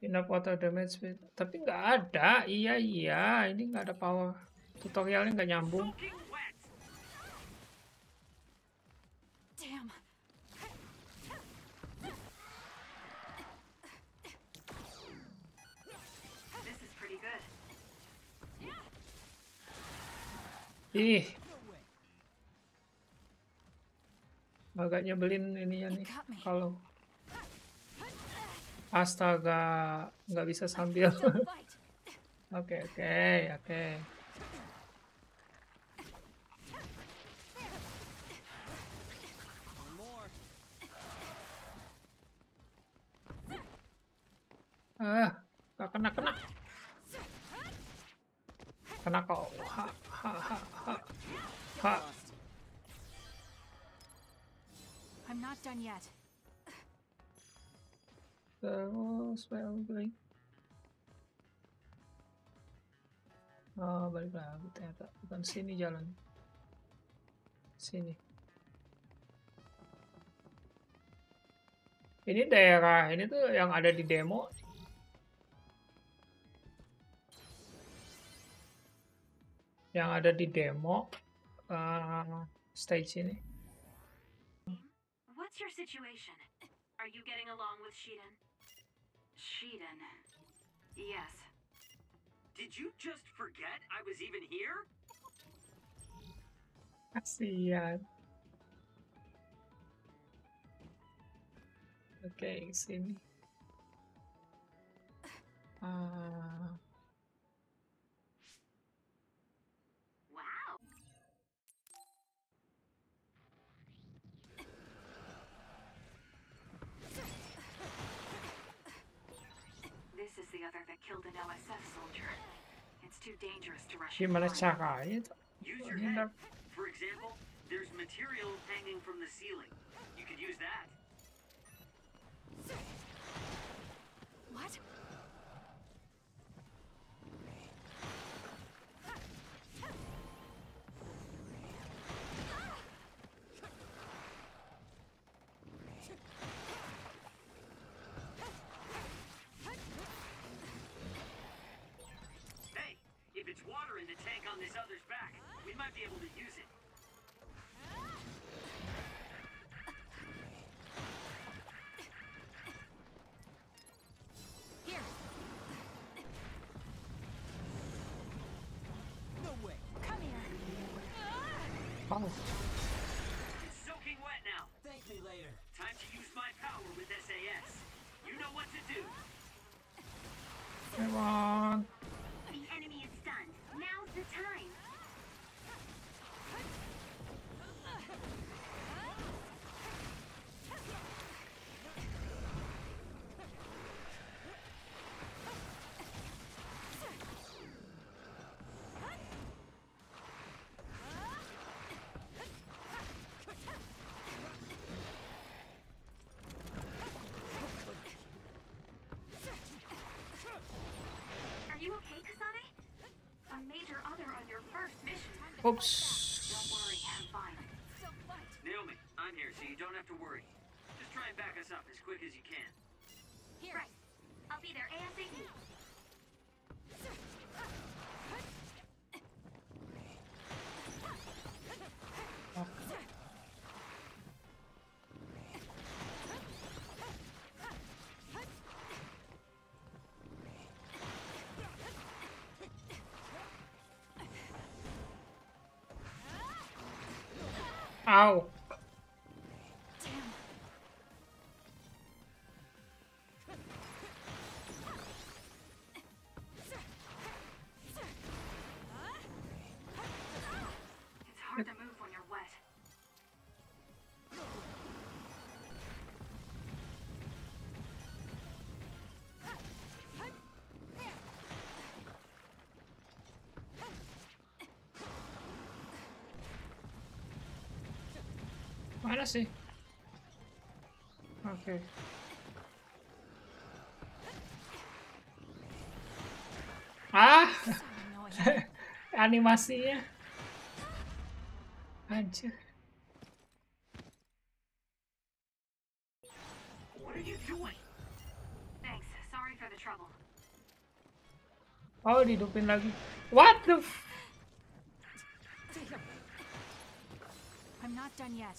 Enough water damage, tapi nggak ada. Iya, ini nggak ada power. Tutorialnya nggak nyambung. Ih, agak nyebelin ininya nih kalau Astaga, nggak bisa sambil. Oke. Ah, nggak kena. Kena kau. Ha. I'm not done yet. Terus balik lagi ternyata bukan sini jalan. Sini. Ini daerah ini tuh yang ada di demo. Yang ada di demo stage ini. What's your situation? Are you getting along with Shiden? Shiden. Yes. Did you just forget I was even here? Kasihan. Oke, sini. The other that killed an OSF soldier. It's too dangerous to rush. Use your head. For example, there's material hanging from the ceiling. You could use that. What? This other's back. We might be able to use it. Here. No way. Come here. It's soaking wet now. Thank me later. Time to use my power with SAS. You know what to do. Come on. Oops. Don't worry, I'm fine. Naomi, I'm here, so you don't have to worry. Just try and back us up as quick as you can. Here. Right. I'll be there ASAP. Ow. It's hard to move when you're wet. Mana sih? Oke. Ah, animasinya. Anjir. What are you doing? Thanks. Sorry for the trouble. Oh, dihidupin lagi. What the? I'm not done yet.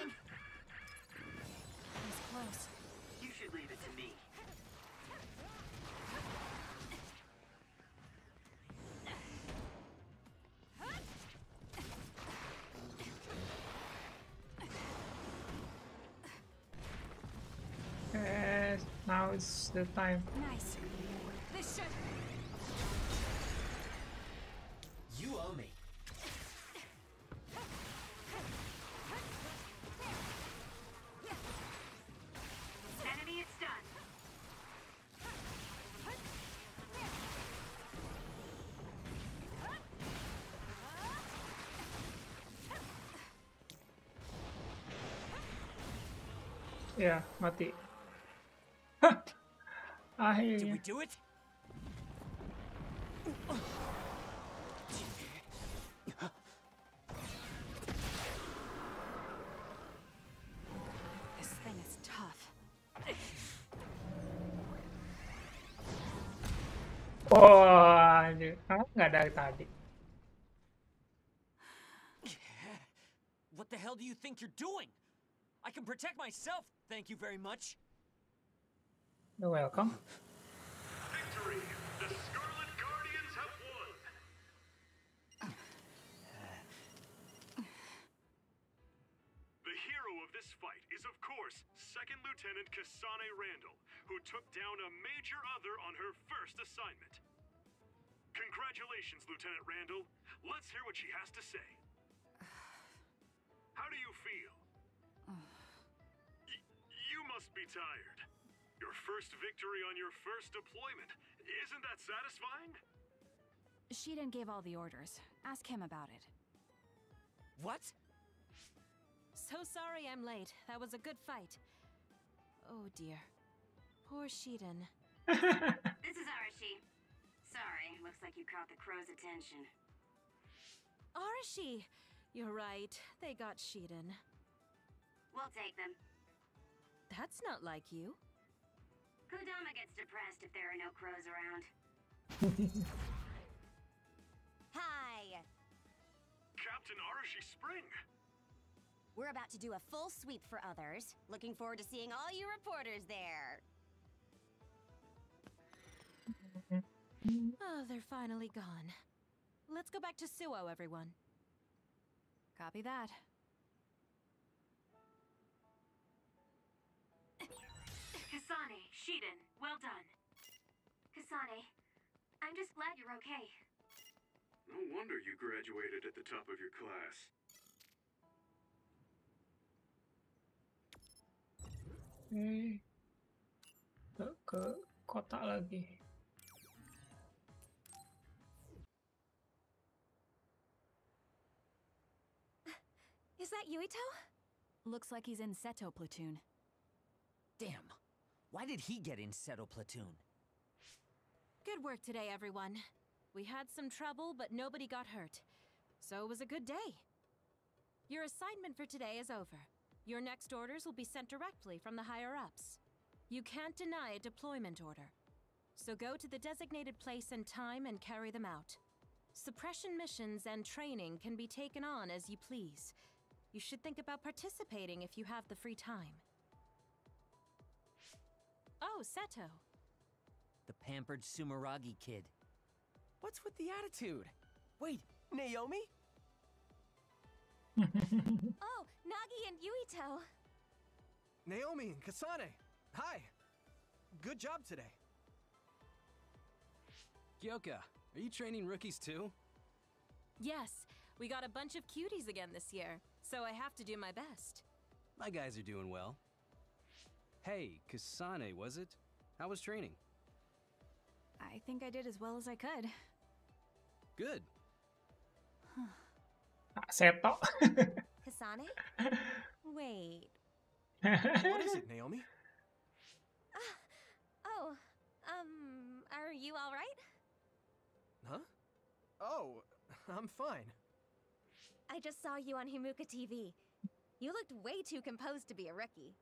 Close. You should leave it to me. Now it's the time. Nice. This should... You owe me. Sanity is done. Yeah, mati. I hear you. Did we do it? This thing is tough. Oh, anjir. Nggak dari tadi. What the hell do you think you're doing? I can protect myself, thank you very much. You're welcome. Victory! The Scarlet Guardians have won! The hero of this fight is, of course, Second Lieutenant Kasane Randall, who took down a major other on her first assignment. Congratulations, Lieutenant Randall. Let's hear what she has to say. How do you feel? You must be tired. Your first victory on your first deployment. Isn't that satisfying? Shiden gave all the orders. Ask him about it. What? So sorry I'm late. That was a good fight. Oh dear. Poor Shiden. This is Arashi. Sorry, looks like you caught the crow's attention. Arashi! You're right. They got Shiden. We'll take them. That's not like you. Kodama gets depressed if there are no crows around. Hi! Captain Arashi Spring! We're about to do a full sweep for others. Looking forward to seeing all you reporters there. Oh, they're finally gone. Let's go back to Suo, everyone. Copy that. Kasane, Shiden, well done. Kasane, I'm just glad you're okay. No wonder you graduated at the top of your class. Hmm. Ke kota lagi. Is that Yuito? Looks like he's in Seto Platoon. Damn. Why did he get in Seto Platoon? Good work today, everyone. We had some trouble, but nobody got hurt. So it was a good day. Your assignment for today is over. Your next orders will be sent directly from the higher-ups. You can't deny a deployment order. So go to the designated place and time and carry them out. Suppression missions and training can be taken on as you please. You should think about participating if you have the free time. Oh, Seto. The pampered Sumeragi kid. What's with the attitude? Wait, Naomi? Oh, Nagi and Yuito. Naomi and Kasane. Hi. Good job today. Kyoka, are you training rookies too? Yes, we got a bunch of cuties again this year, so I have to do my best. My guys are doing well. Hey, Kasane, was it? How was training? I think I did as well as I could. Good. Seto. Kasane? Wait. What is it, Naomi? Are you all right? Huh? Oh, I'm fine. I just saw you on Himuka TV. You looked way too composed to be a rookie.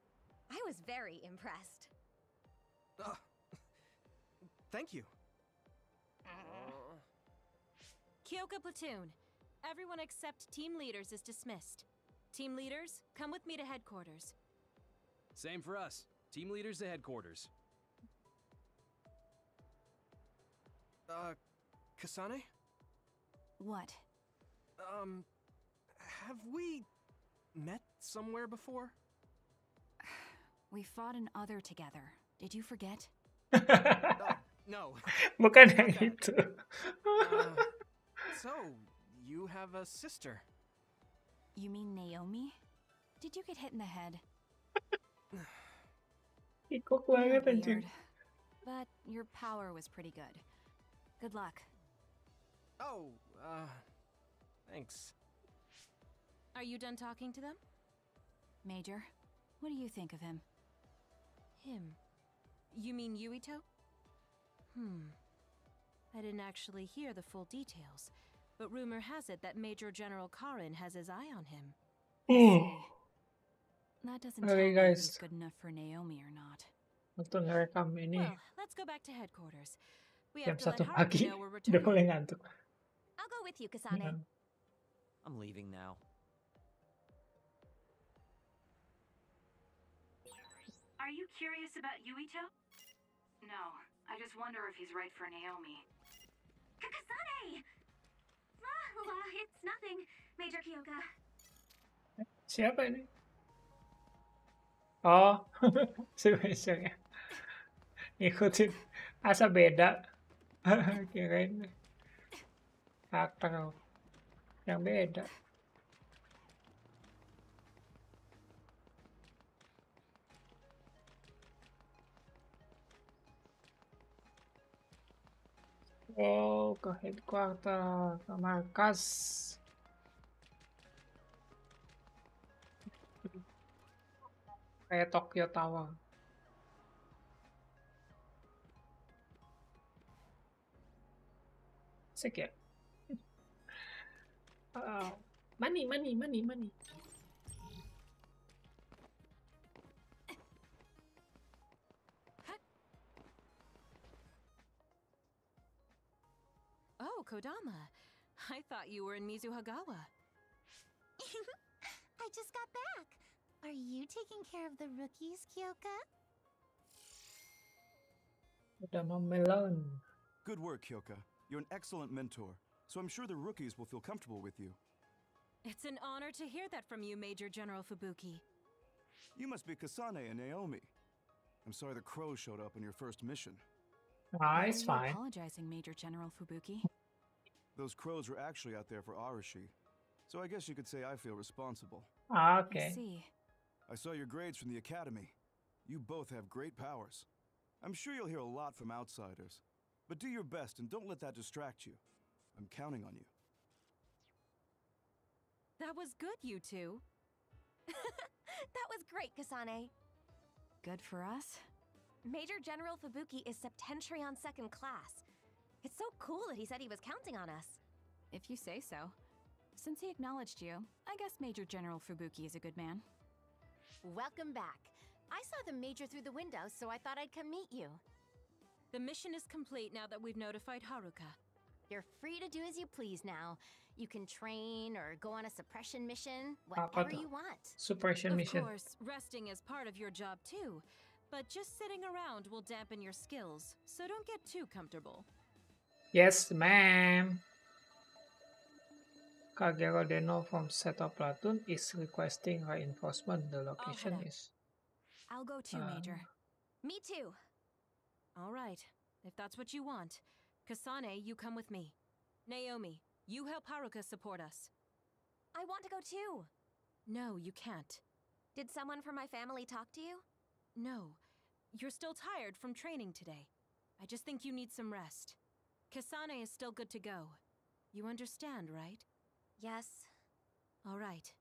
I was very impressed. Thank you. Kyoka Platoon. Everyone except team leaders is dismissed. Team leaders, come with me to headquarters. Same for us. Team leaders to headquarters. Kasane? What? Have we met somewhere before? We fought an other together. Did you forget? No. Look at him too. So, you have a sister. You mean Naomi? Did you get hit in the head? Weird, but your power was pretty good. Good luck. Oh, thanks. Are you done talking to them? Major, what do you think of him? Him? You mean Yuito? I didn't actually hear the full details, but rumor has it that Major General Karin has his eye on him. That doesn't tell me if it's good enough for Naomi or not. Well, let's go back to headquarters. We have to let Haruka know we're returning. I'll go with you, Kasane. I'm leaving now. Are you curious about Yuito? No, I just wonder if he's right for Naomi. Kasane! La, it's nothing, Major Kyoka. Siapa ini? Oh, sebenarnya ngikutin asa beda, kirain aktor yang beda. Oh, ke headquarter, ke markas. Kayak Tokyo Tower. Sikit. Money. Oh, Kodama. I thought you were in Mizuhagawa. I just got back. Are you taking care of the rookies, Kyoka? Good work, Kyoka. You're an excellent mentor, so I'm sure the rookies will feel comfortable with you. It's an honor to hear that from you, Major General Fubuki. You must be Kasane and Naomi. I'm sorry the crows showed up on your first mission. Ah, it's fine. Apologizing, Major General Fubuki. Those crows were actually out there for Arashi, so I guess you could say I feel responsible. Ah, okay. I saw your grades from the academy. You both have great powers. I'm sure you'll hear a lot from outsiders, but do your best and don't let that distract you. I'm counting on you. That was good, you two. That was great, Kasane. Good for us? Major General Fubuki is Septentrion 2nd class. It's so cool that he said he was counting on us. If you say so. Since he acknowledged you, I guess Major General Fubuki is a good man. Welcome back. I saw the Major through the window, so I thought I'd come meet you. The mission is complete now that we've notified Haruka. You're free to do as you please now. You can train or go on a suppression mission, whatever you want. Suppression mission. Of course, resting is part of your job too, but just sitting around will dampen your skills, so don't get too comfortable. Yes, ma'am. Kagero Deno from Seto Platoon is requesting reinforcement. The location is... I'll go too, Major. Me too. All right, if that's what you want. Kasane, you come with me. Naomi, you help Haruka support us. I want to go too. No, you can't. Did someone from my family talk to you? No. You're still tired from training today. I just think you need some rest. Kasane is still good to go. You understand, right? Yes. All right.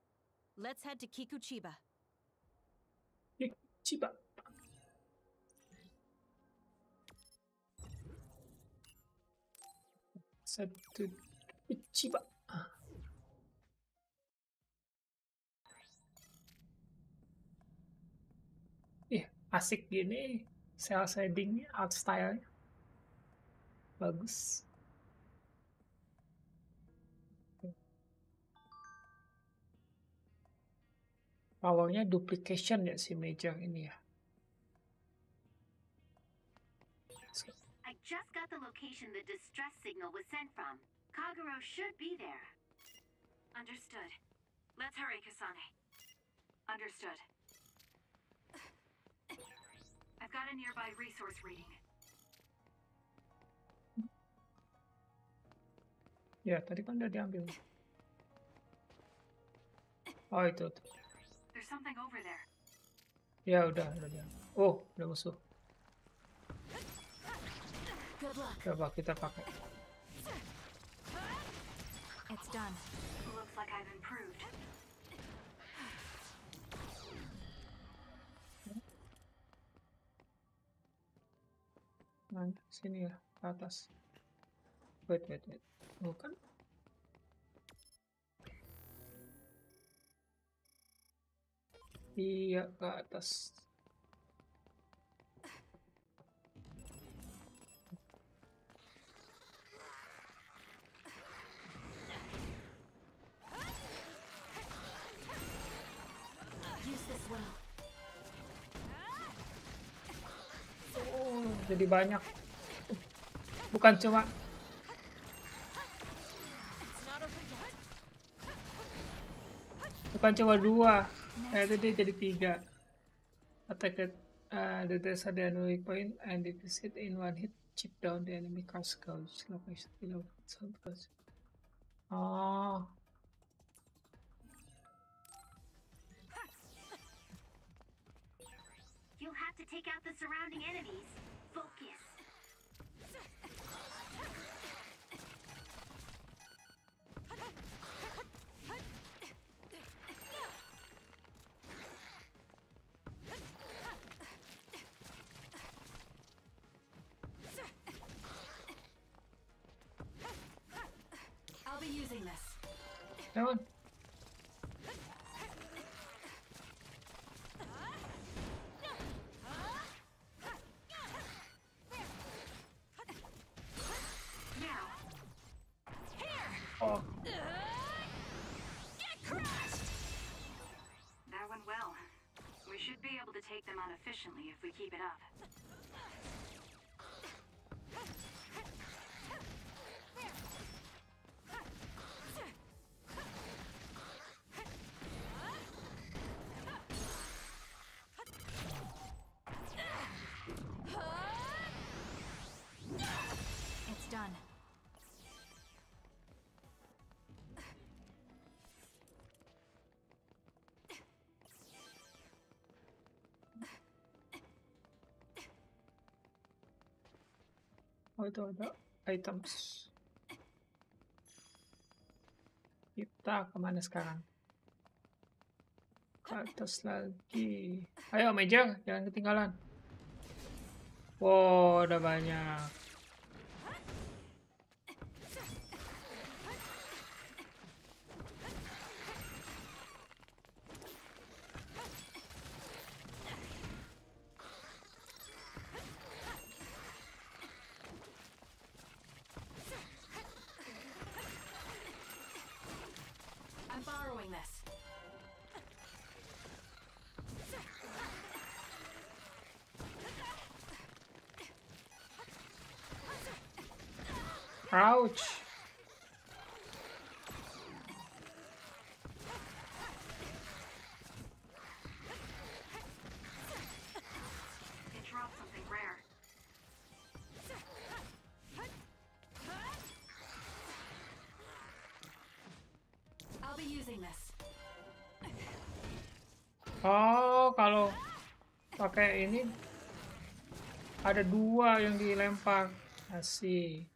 Let's head to Kikuchiba. Kikuchiba. Said to Kikuchiba. Ih, asik gini cell shading-nya, art style-nya. Bagus. Powernya duplication ya si Major ini ya. I just got the location the distress signal was sent from. Kagero should be there. Understood. Let's hurry, Kasane. Understood. I've got a nearby resource reading. Ya, tadi kan udah diambil. Oh, itu. There's something over there. Ya, udah diambil. Oh, udah musuh. Coba kita pakai. It's done. Looks like I've improved. Nah, sini ya, ke atas. Wait. Bukan. Iya, ke atas. Jadi banyak, bukan cuma dua, itu dia jadi 3. Attack the desert the enemy point and defeat in one hit, chip down the enemy cast scouts location below sound cast. Oh. You'll have to take out the surrounding enemies. Focus. I'll be using this. Come on. Efficiently if we keep it up. It's done. Oh, itu ada items. Kita kemana sekarang? Ke atas lagi. Ayo meja, jangan ketinggalan. Wow, udah banyak. Ouch. It dropped something rare. I'll be using this. Oh, kalau pakai ini ada 2 yang dilempar. Asik.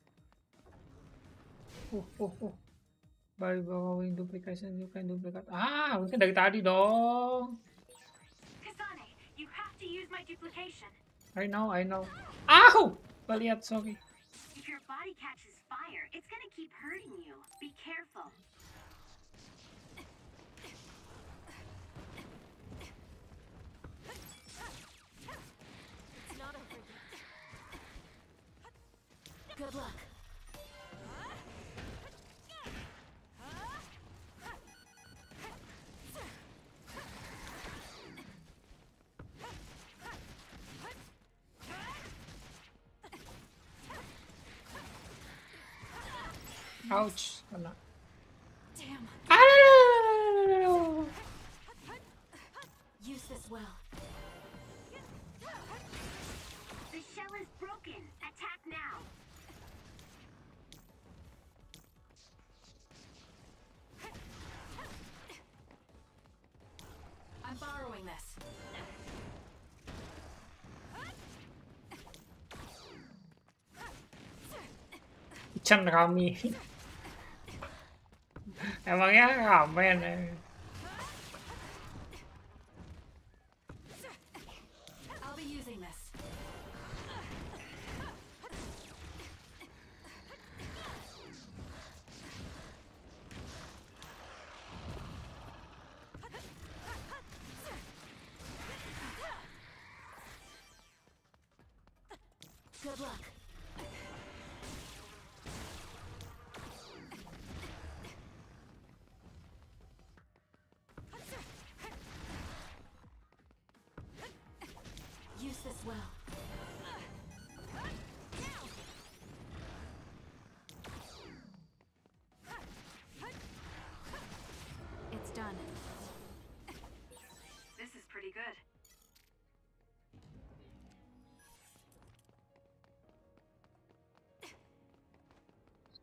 By borrowing duplication, you can duplicate. Ah, mungkin dari tadi dong. Kasane, you have to use my duplication. I know. Ow! Lihat, sorry. If your body catches fire, it's gonna keep hurting you. Be careful. It's not over yet. Good luck. Ouch. I'm not. Damn. Use this well. Chan Rami. Emangnya ramen ya?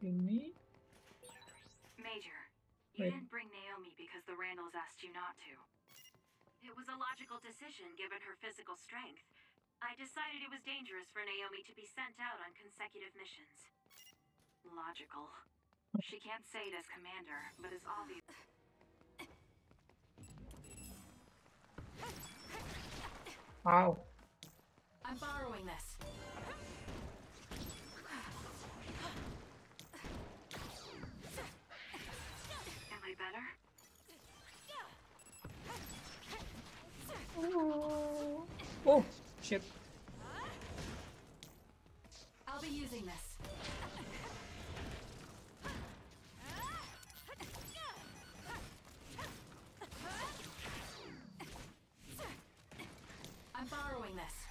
Me? Major, you didn't bring Naomi because the Randalls asked you not to. It was a logical decision given her physical strength. I decided it was dangerous for Naomi to be sent out on consecutive missions. Logical. She can't say it as commander, but it's obvious. Wow. I'm borrowing this. Better? Oh. Oh, shit. I'll be using this. I'm borrowing this.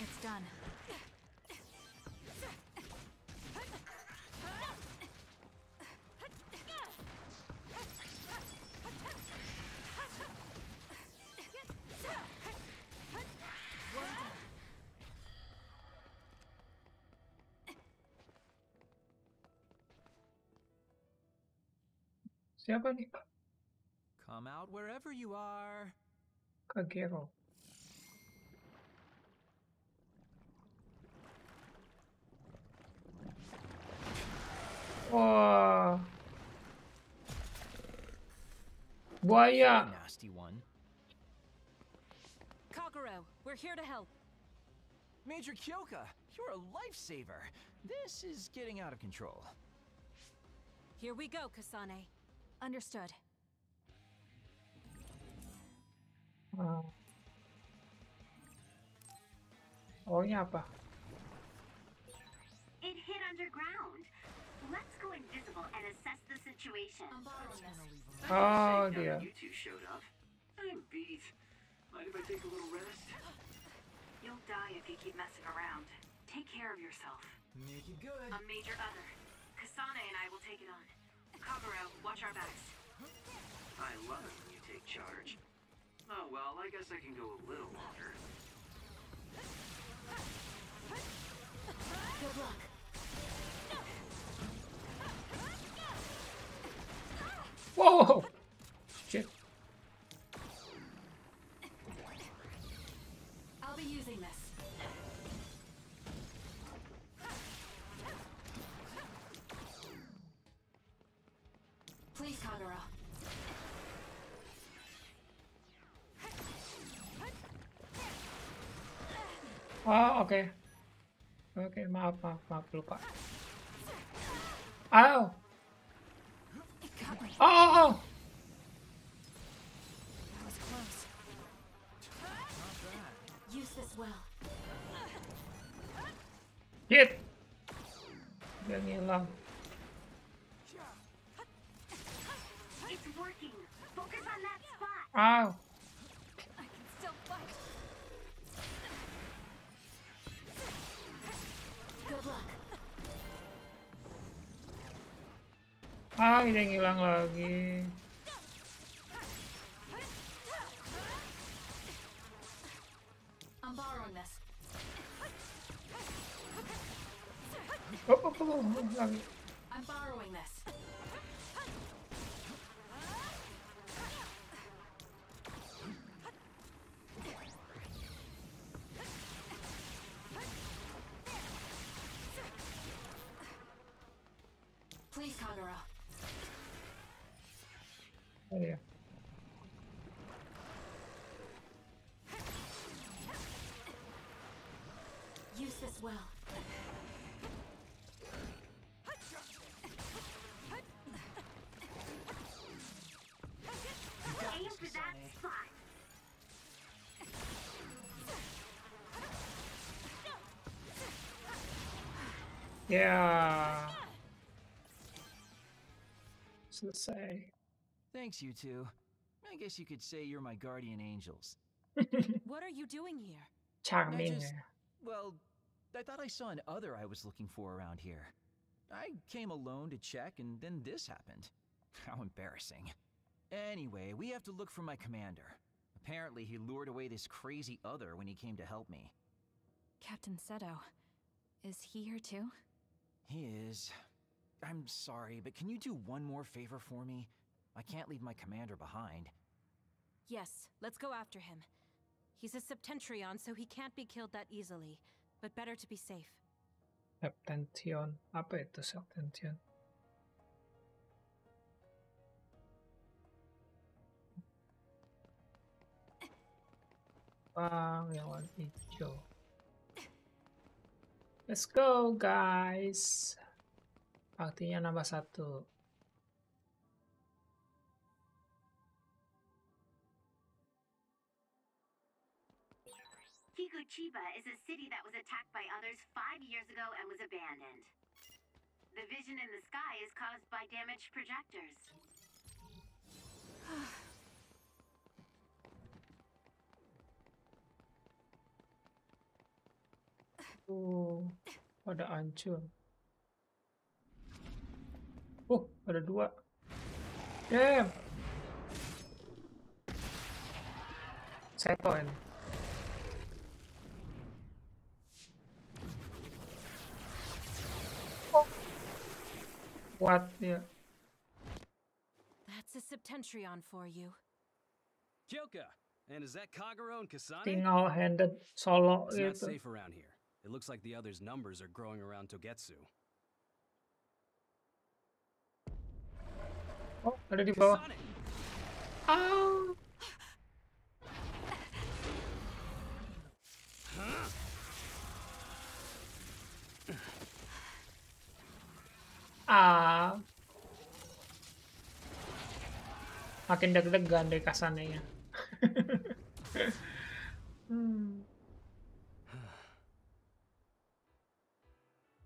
It's done. Siapa nih? Come out wherever you are. Kagero. Wah. Buaya. Nasty one. Kagero, we're here to help. Major Kyoka, you're a lifesaver. This is getting out of control. Here we go, Kasane. Understood. Oh, yeah, but it hit underground. Let's go invisible and assess the situation. Oh, dear. You two showed up. I'm beat. Mind if I take a little rest? You'll die if you keep messing around. Take care of yourself. Make it good. A major other. Kasane and I will take it on. Kagero, watch our backs. I love it when you take charge. Oh well, I guess I can go a little longer. Good luck. Whoa! Shit. I'll be using this. Please, Kagero. Oh, okay. Okay, maaf, lupa. Ow! Oh! That was close. Use this well. Hit! Dia ngilang. Working. Focus on that spot. Ow. I can still fight. Good luck. Ah, dia hilang lagi. I'm borrowing this. Oh. I'm borrowing this. There you go. Use this well. Aim for that spot. Yeah. What's it say? Thanks, you two. I guess you could say you're my guardian angels. What are you doing here? Charming. Well, I thought I saw an other I was looking for around here. I came alone to check, and then this happened. How embarrassing. Anyway, we have to look for my commander. Apparently, he lured away this crazy other when he came to help me. Captain Seto, is he here too? He is. I'm sorry, but can you do one more favor for me? I can't leave my commander behind. Yes, let's go after him. He's a Septentrion, so he can't be killed that easily. But better to be safe. Septentrion. Apa itu Septentrion? Yang warna hijau. Let's go, guys. Artinya nambah satu. Kikuchiba is a city that was attacked by others 5 years ago and was abandoned. The vision in the sky is caused by damaged projectors. Oh, ada hancur. Oh, ada dua. Damn. Seto ini. What the? That's a Septentrion for you. Kyoka, and is that Kagero and Kasane? Single-handed solo. It's not safe around here. It looks like the others' numbers are growing around Togetsu. Oh, ada di bawah. Oh. Ah, makin deg-degan deh Kasanenya.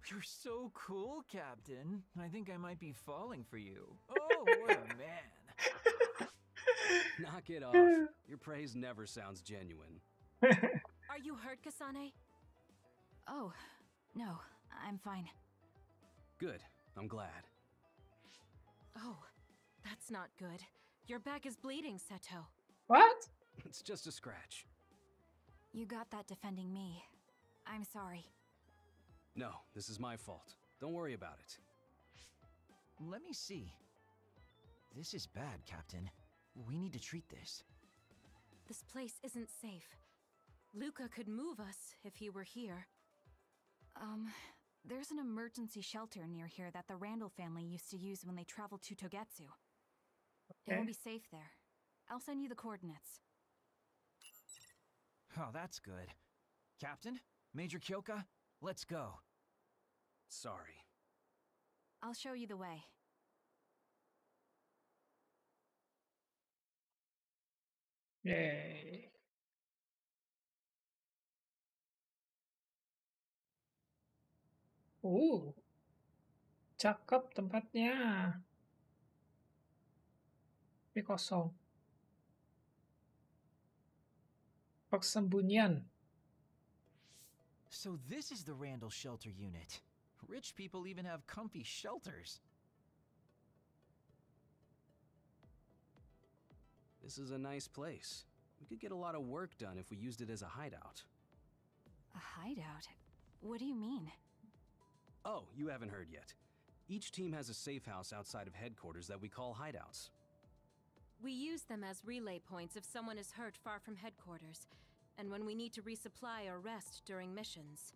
You're so cool, Captain. I think I might be falling for you. Oh, what a man! Knock it off. Your praise never sounds genuine. Are you hurt, Kasane? Oh, no, I'm fine. Good. I'm glad. Oh, that's not good. Your back is bleeding, Seto. What? It's just a scratch. You got that defending me. I'm sorry. No, this is my fault. Don't worry about it. Let me see. This is bad, Captain. We need to treat this. This place isn't safe. Luca could move us if he were here. There's an emergency shelter near here that the Randall family used to use when they traveled to Togetsu. Okay. It won't be safe there. I'll send you the coordinates. Oh, that's good. Captain, Major Kyoka, let's go. Sorry. I'll show you the way. Yay. Cakep tempatnya. Tapi kosong. Persembunyian. So this is the Randall shelter unit. Rich people even have comfy shelters. This is a nice place. We could get a lot of work done if we used it as a hideout. A hideout? What do you mean? Oh, you haven't heard yet. Each team has a safe house outside of headquarters that we call hideouts. We use them as relay points if someone is hurt far from headquarters, and when we need to resupply or rest during missions.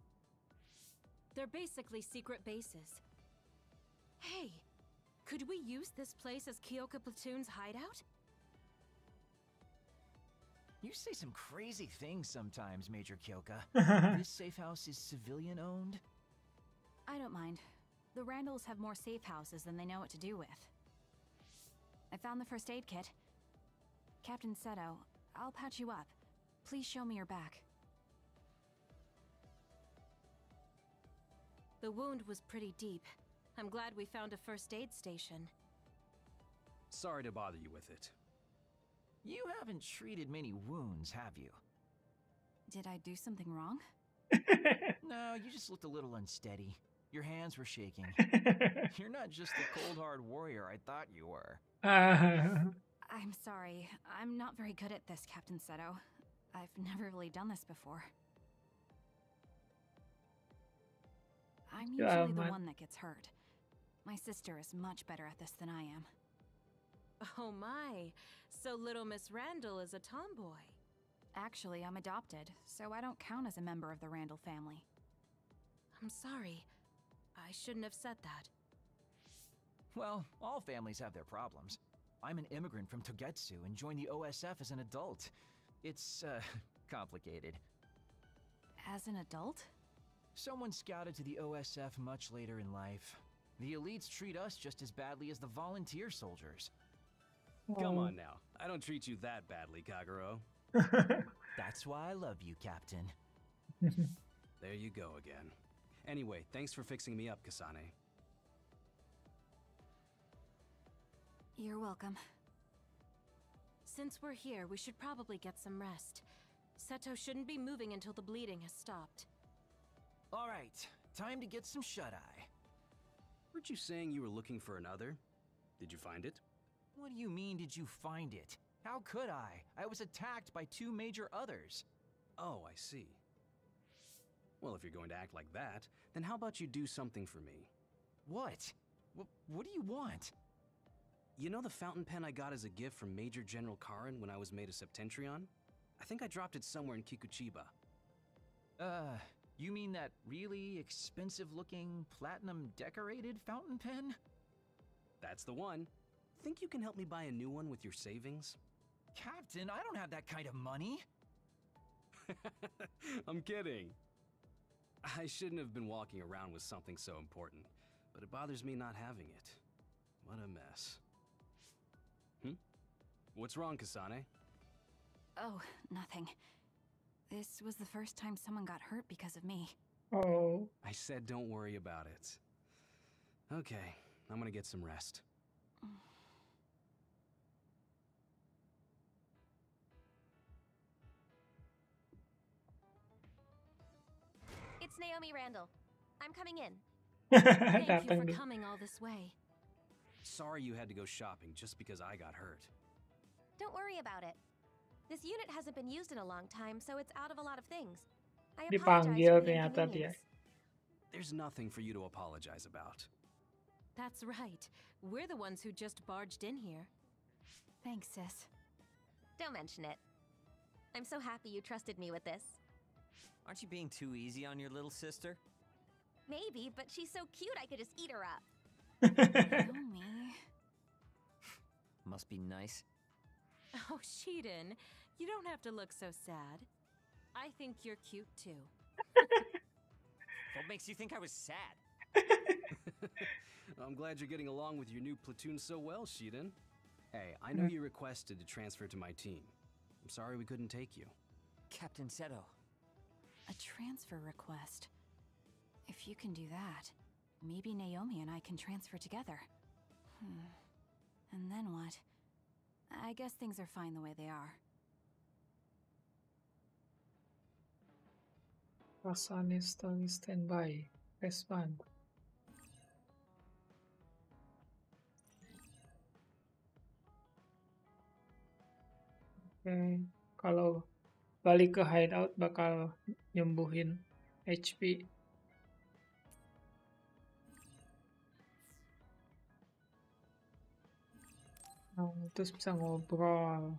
They're basically secret bases. Hey, could we use this place as Kyoka Platoon's hideout? You say some crazy things sometimes, Major Kyoka. This safe house is civilian owned? I don't mind. The Randalls have more safe houses than they know what to do with. I found the first aid kit. Captain Seto, I'll patch you up. Please show me your back. The wound was pretty deep. I'm glad we found a first aid station. Sorry to bother you with it. You haven't treated many wounds, have you? Did I do something wrong? No, you just looked a little unsteady. Your hands were shaking. You're not just the cold hard warrior I thought you were. I'm sorry. I'm not very good at this, Captain Seto. I've never really done this before. I'm usually the one that gets hurt. My sister is much better at this than I am. Oh my, so little Miss Randall is a tomboy. Actually, I'm adopted, so I don't count as a member of the Randall family. I'm sorry. I shouldn't have said that. Well, all families have their problems. I'm an immigrant from Togetsu and joined the OSF as an adult. It's, complicated. As an adult? Someone scouted to the OSF much later in life. The elites treat us just as badly as the volunteer soldiers. Whoa. Come on now. I don't treat you that badly, Kagero. That's why I love you, Captain. There you go again. Anyway, thanks for fixing me up, Kasane. You're welcome. Since we're here, we should probably get some rest. Seto shouldn't be moving until the bleeding has stopped. All right, time to get some shut-eye. Weren't you saying you were looking for another? Did you find it? What do you mean, did you find it? How could I? I was attacked by two major others. Oh, I see. Well, if you're going to act like that, then how about you do something for me? What? What do you want? You know the fountain pen I got as a gift from Major General Karin when I was made a Septentrion? I think I dropped it somewhere in Kikuchiba. You mean that really expensive-looking, platinum-decorated fountain pen? That's the one. Think you can help me buy a new one with your savings? Captain, I don't have that kind of money. I'm kidding. I shouldn't have been walking around with something so important, but it bothers me not having it. What a mess. Hmm? What's wrong, Kasane? Oh, nothing. This was the first time someone got hurt because of me. Oh. I said don't worry about it. Okay, I'm gonna get some rest. It's Naomi Randall. I'm coming in. Thank you for coming all this way. Sorry you had to go shopping just because I got hurt. Don't worry about it. This unit hasn't been used in a long time, so it's out of a lot of things. I apologize for the— There's nothing for you to apologize about. That's right. We're the ones who just barged in here. Thanks, sis. Don't mention it. I'm so happy you trusted me with this. Aren't you being too easy on your little sister? Maybe, but she's so cute I could just eat her up. Naomi. Must be nice. Oh, Shiden, you don't have to look so sad. I think you're cute, too. What makes you think I was sad? I'm glad you're getting along with your new platoon so well, Shiden. Hey, I know you requested to transfer to my team. I'm sorry we couldn't take you. Captain Seto. A transfer request? If you can do that, maybe Naomi and I can transfer together. And then what? I guess things are fine the way they are. Kasane is on standby. Respond. Okay, kalau balik ke hideout bakal nyembuhin HP. Terus bisa ngobrol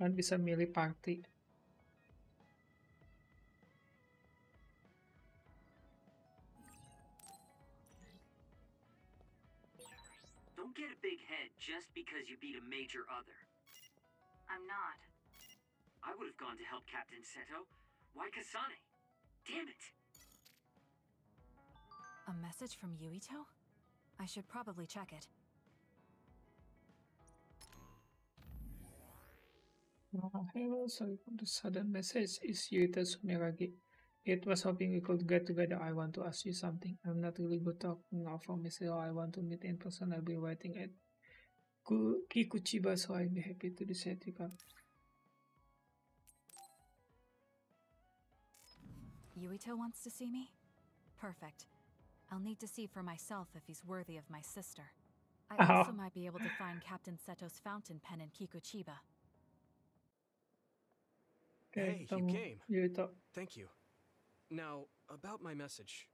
dan bisa milih party. Don't get a big big head just because you beat a major other. I'm not. I would have gone to help Captain Seto. Why Kasane? Damn it! A message from Yuito? I should probably check it. However, sorry for the sudden message. It's Yuito Sumeragi. It was hoping we could get together. I want to ask you something. I'm not really good talking now for me, so I want to meet in person. I'll be waiting at Kikuchiba, so I'll be happy to decide to come. Yuito wants to see me? Perfect. I'll need to see for myself if he's worthy of my sister. I also might be able to find Captain Seto's fountain pen in Kikuchiba. Hey, you came. Yuito. Thank you. Now, about my message.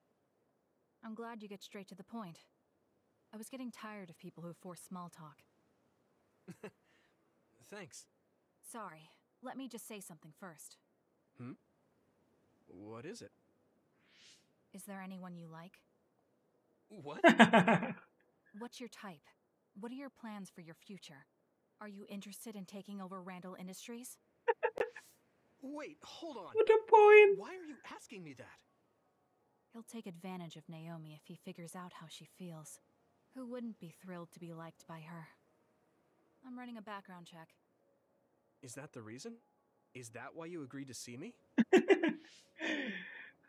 I'm glad you get straight to the point. I was getting tired of people who force small talk. Thanks. Sorry. Let me just say something first. Hmm? What is it? Is there anyone you like? What? What's your type? What are your plans for your future? Are you interested in taking over Randall Industries? Wait, hold on. What a point. Why are you asking me that? He'll take advantage of Naomi if he figures out how she feels. Who wouldn't be thrilled to be liked by her? I'm running a background check. Is that the reason? Is that why you agreed to see me?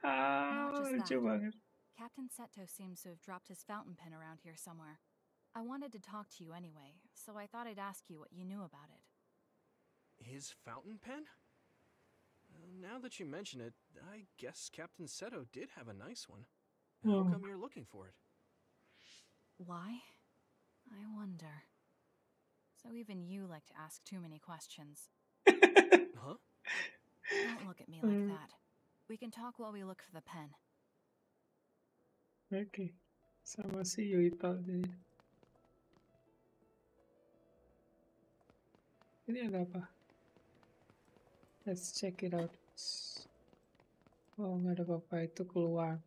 Not just that. Captain Seto seems to have dropped his fountain pen around here somewhere. I wanted to talk to you anyway, so I thought I'd ask you what you knew about it. His fountain pen? Now that you mention it, I guess Captain Seto did have a nice one. How come you're looking for it? Why? I wonder. So even you like to ask too many questions. Huh? Don't look at me like that. We can talk while we look for the pen. Okay. So I'll see you probably. Ini ada apa? Let's check it out. Oh, nggak ada apa-apa, itu keluar.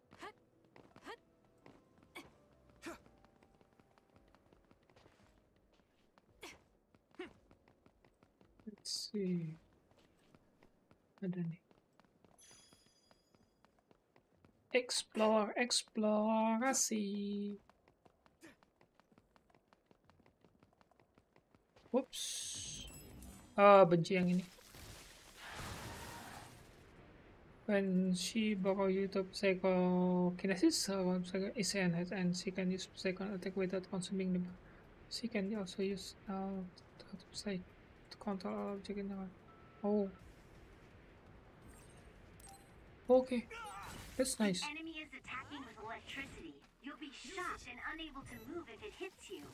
Let's see. Ada nih. Explore, explorasi. Whoops. Ah, benci yang ini. When she borrows Yuito's psychokinesis, her psycho is enhanced and she can use psycho attack without consuming them. She can also use psych to control all objects in her. Oh. Okay. That's nice. The enemy is attacking with electricity. You'll be shocked and unable to move if it hits you.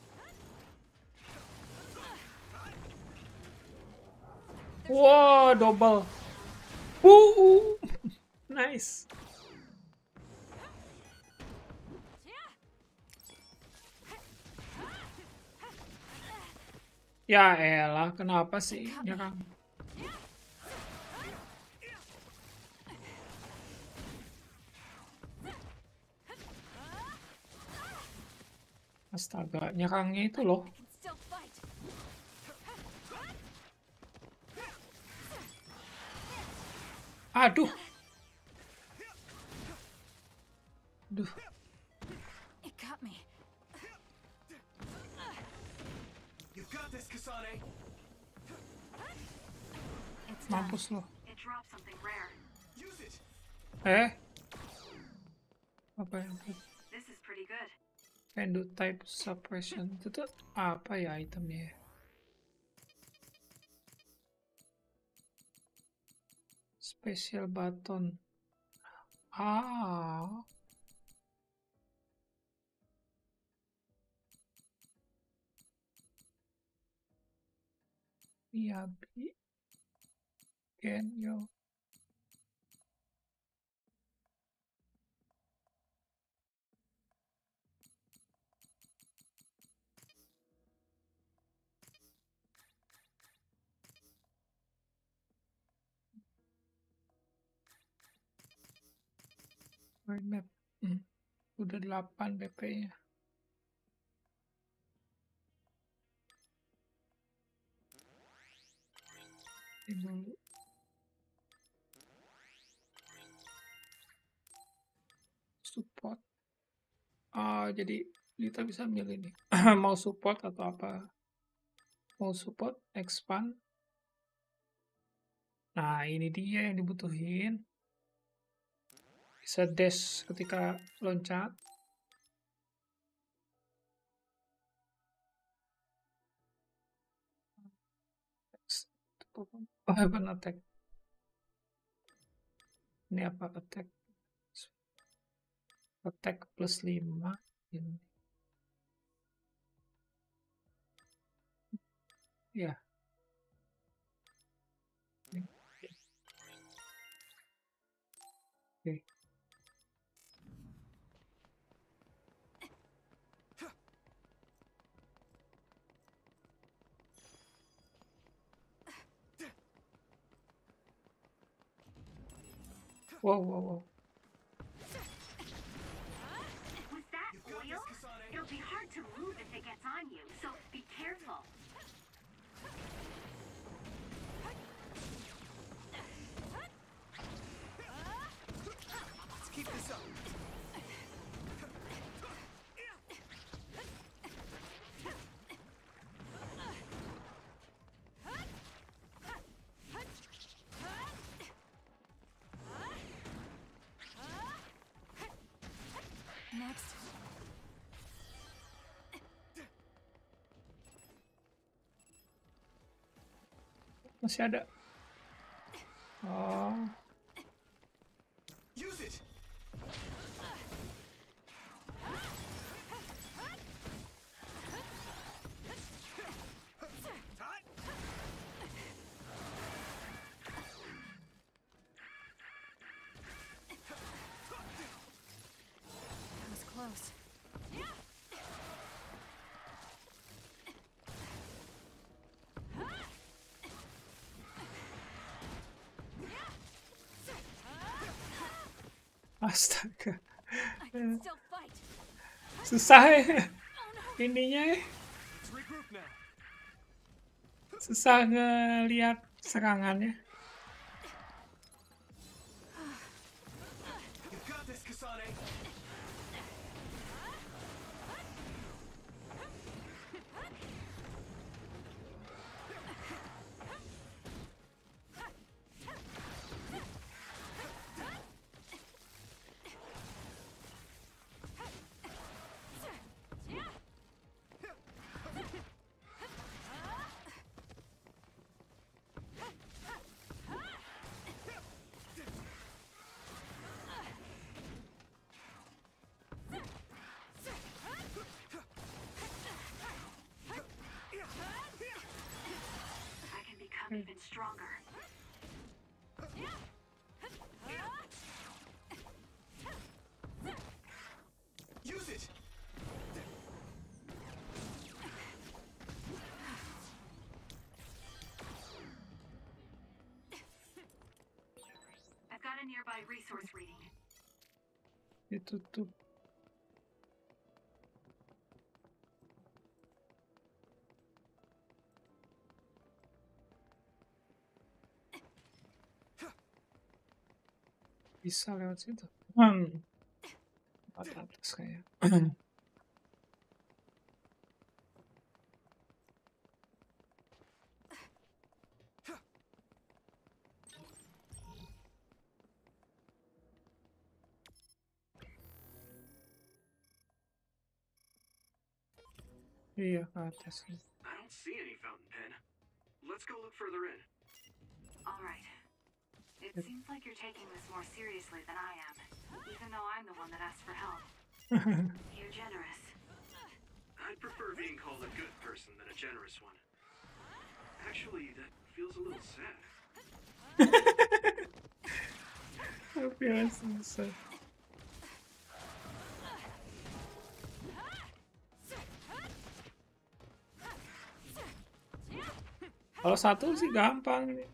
Whoa, double. Ooh, nice. Ya elah, kenapa sih nyerang? Astaga, nyerangnya itu loh. Aduh. Duh. It got me. You got this, Kasane. Mampus loh. Eh? Apa yang itu? This is pretty good. Can do type suppression. Itu apa ya itemnya? Special button. Ah. Yeah, can you? Mind map. Udah 8 BP-nya. Mm-hmm. Support. Jadi kita bisa milih nih. Mau support atau apa? Mau support, expand. Nah, ini dia yang dibutuhin. Bisa dash ketika loncat. Weapon attack. Ini apa? Attack. Attack plus 5. Ini. Ya. Oke. Whoa, whoa, whoa. With that oil, it'll be hard to move if it gets on you, so be careful. Let's keep this up. Masih ada. Oh. Astaga. Susah ya. Ininya ya. Susah ngelihat serangannya. Even stronger. Use it. I've got a nearby resource reading. Itu. Bisa lewat situ. Atas kayak. Iya, ke atas. I don't see any fountain pen. Let's go look further in. All right. It seems like you're taking this more seriously than I am, even though I'm the one that asked for help. You're generous. I'd prefer being called a good person than a generous one. Actually, that feels a little sad. I feel sad. Kalau satu sih gampang nih.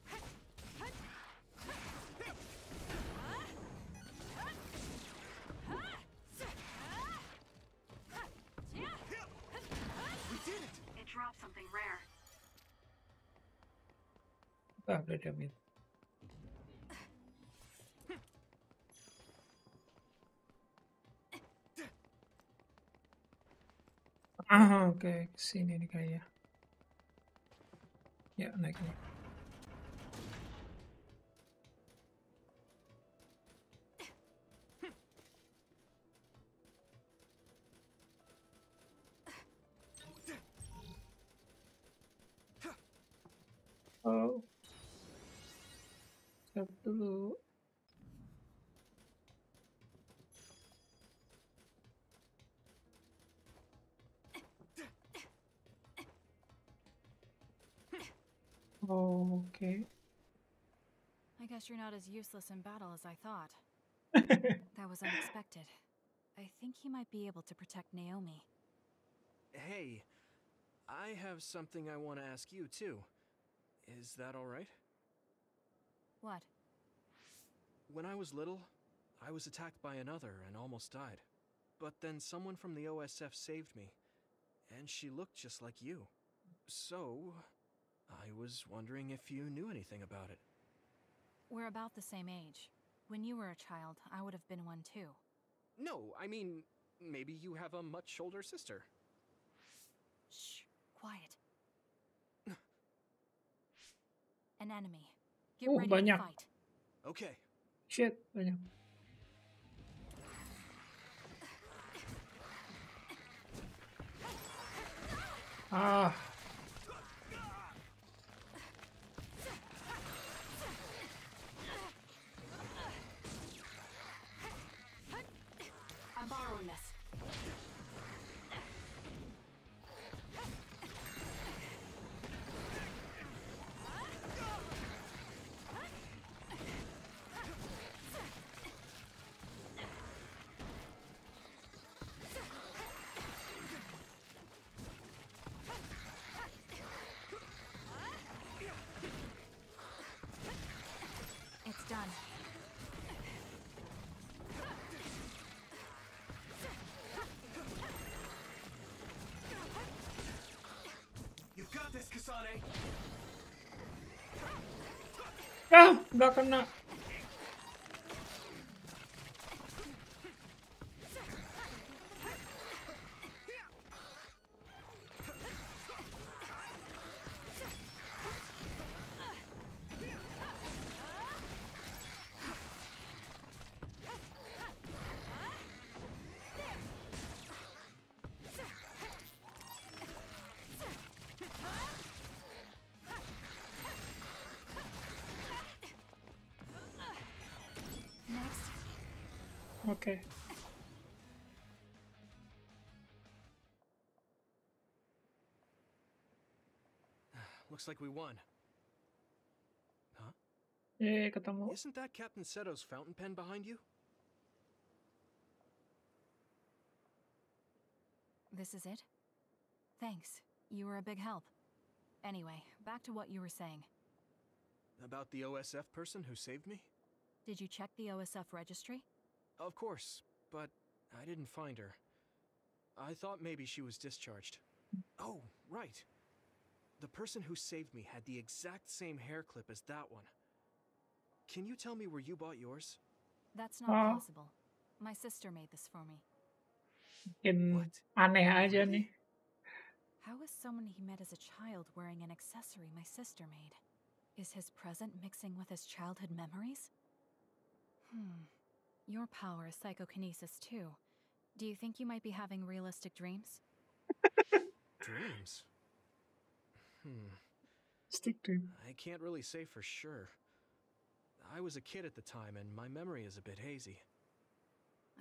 Scarlet, I mean. Okay, seen any guy, yeah. Yeah, like me. Oh, have to do. Oh, okay. I guess you're not as useless in battle as I thought. That was unexpected. I think he might be able to protect Naomi. Hey, I have something I want to ask you too. Is that all right? What? When I was little, I was attacked by another and almost died. But then someone from the OSF saved me, and she looked just like you. So, I was wondering if you knew anything about it. We're about the same age. When you were a child, I would have been one too. No, I mean, maybe you have a much older sister. Shh, quiet. An enemy. Get ready to fight. Okay. Shit, banyak. Ah. I'm borrowing this. You've got this, Kasane. Ah, gak kena. Okay. Looks like we won. Huh? Isn't that Captain Seto's fountain pen behind you? This is it? Thanks. You were a big help. Anyway, back to what you were saying. About the OSF person who saved me? Did you check the OSF registry? Of course, but I didn't find her. I thought maybe she was discharged. Oh, right. The person who saved me had the exact same hair clip as that one. Can you tell me where you bought yours? That's not possible. My sister made this for me. How is someone he met as a child wearing an accessory my sister made? Is his present mixing with his childhood memories? Hmm. Your power is psychokinesis, too. Do you think you might be having realistic dreams? Dreams? Hmm. Stick to. I can't really say for sure. I was a kid at the time, and my memory is a bit hazy.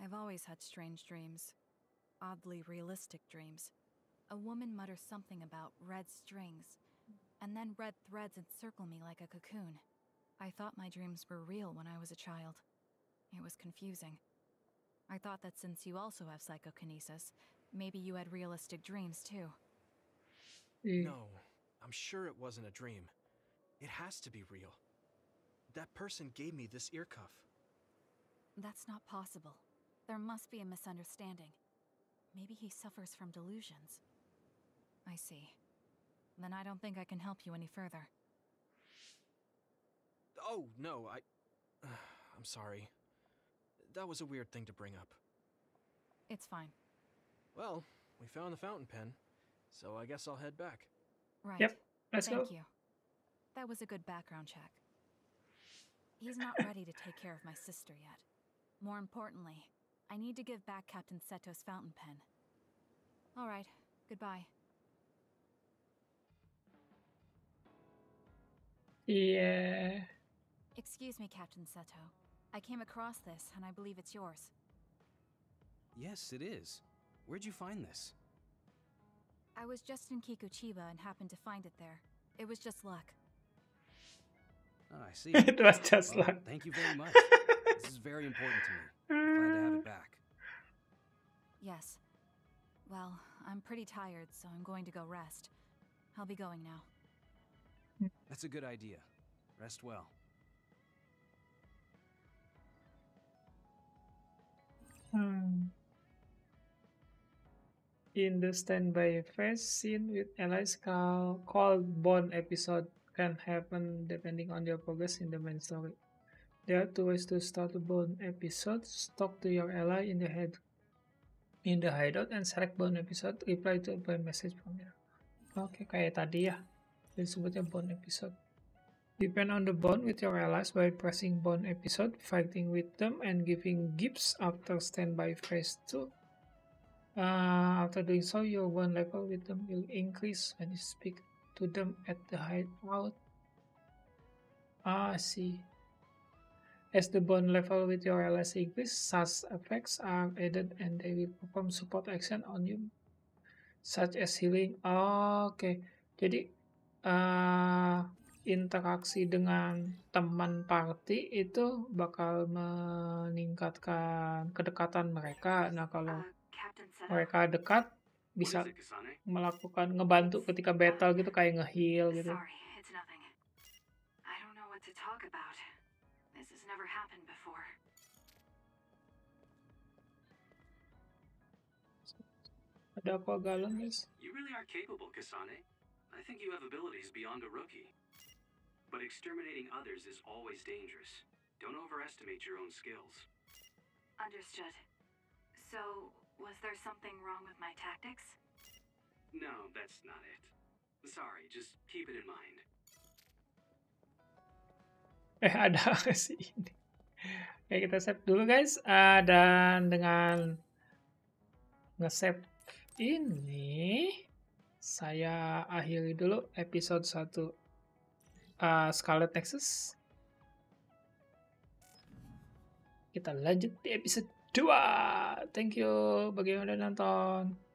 I've always had strange dreams. Oddly realistic dreams. A woman mutters something about red strings, and then red threads encircle me like a cocoon. I thought my dreams were real when I was a child. It was confusing. I thought that since you also have psychokinesis, maybe you had realistic dreams too. No, I'm sure it wasn't a dream. It has to be real. That person gave me this ear cuff. That's not possible. There must be a misunderstanding. Maybe he suffers from delusions. I see. Then I don't think I can help you any further. Oh, no, I'm sorry. That was a weird thing to bring up. It's fine. Well, we found the fountain pen, so I guess I'll head back. Right. Yep, let's go. Thank you. That was a good background check. He's not ready to take care of my sister yet. More importantly, I need to give back Captain Seto's fountain pen. All right, goodbye. Yeah. Excuse me, Captain Seto. I came across this, and I believe it's yours. Yes, it is. Where'd you find this? I was just in Kikuchiba and happened to find it there. It was just luck. Oh, I see. It was just luck. Thank you very much. This is very important to me. Glad to have it back. Yes. Well, I'm pretty tired, so I'm going to go rest. I'll be going now. That's a good idea. Rest well. In the standby phase, scene with allies called Bond episode can happen depending on your progress in the main story. There are two ways to start a Bond episode. Talk to your ally in the hideout and select Bond episode. Reply to a Bond message from there. Okay, kayak tadi ya. Disebutnya Bond episode. Depend on the bond with your allies by pressing bond episode, fighting with them, and giving gifts after standby phase 2. After doing so, your bond level with them will increase when you speak to them at the hideout. Ah, see. As the bond level with your allies increase, SAS effects are added and they will perform support action on you, such as healing. Okay, jadi interaksi dengan teman party itu bakal meningkatkan kedekatan mereka. Nah, kalau mereka dekat bisa melakukan ngebantu ketika battle gitu, kayak ngeheal gitu. Ada apa galon, guys? You really are capable, Kasane. I think you have abilities beyond a rookie. But exterminating others is always dangerous. Don't overestimate your own skills. Understood. So, was there something wrong with my tactics? No, that's not it. Sorry, just keep it in mind. Ada sih ini. Oke, kita save dulu guys. Dan dengan nge-save ini, saya akhiri dulu episode 1. Scarlet Nexus. Kita lanjut di episode 2. Thank you bagi yang udah nonton.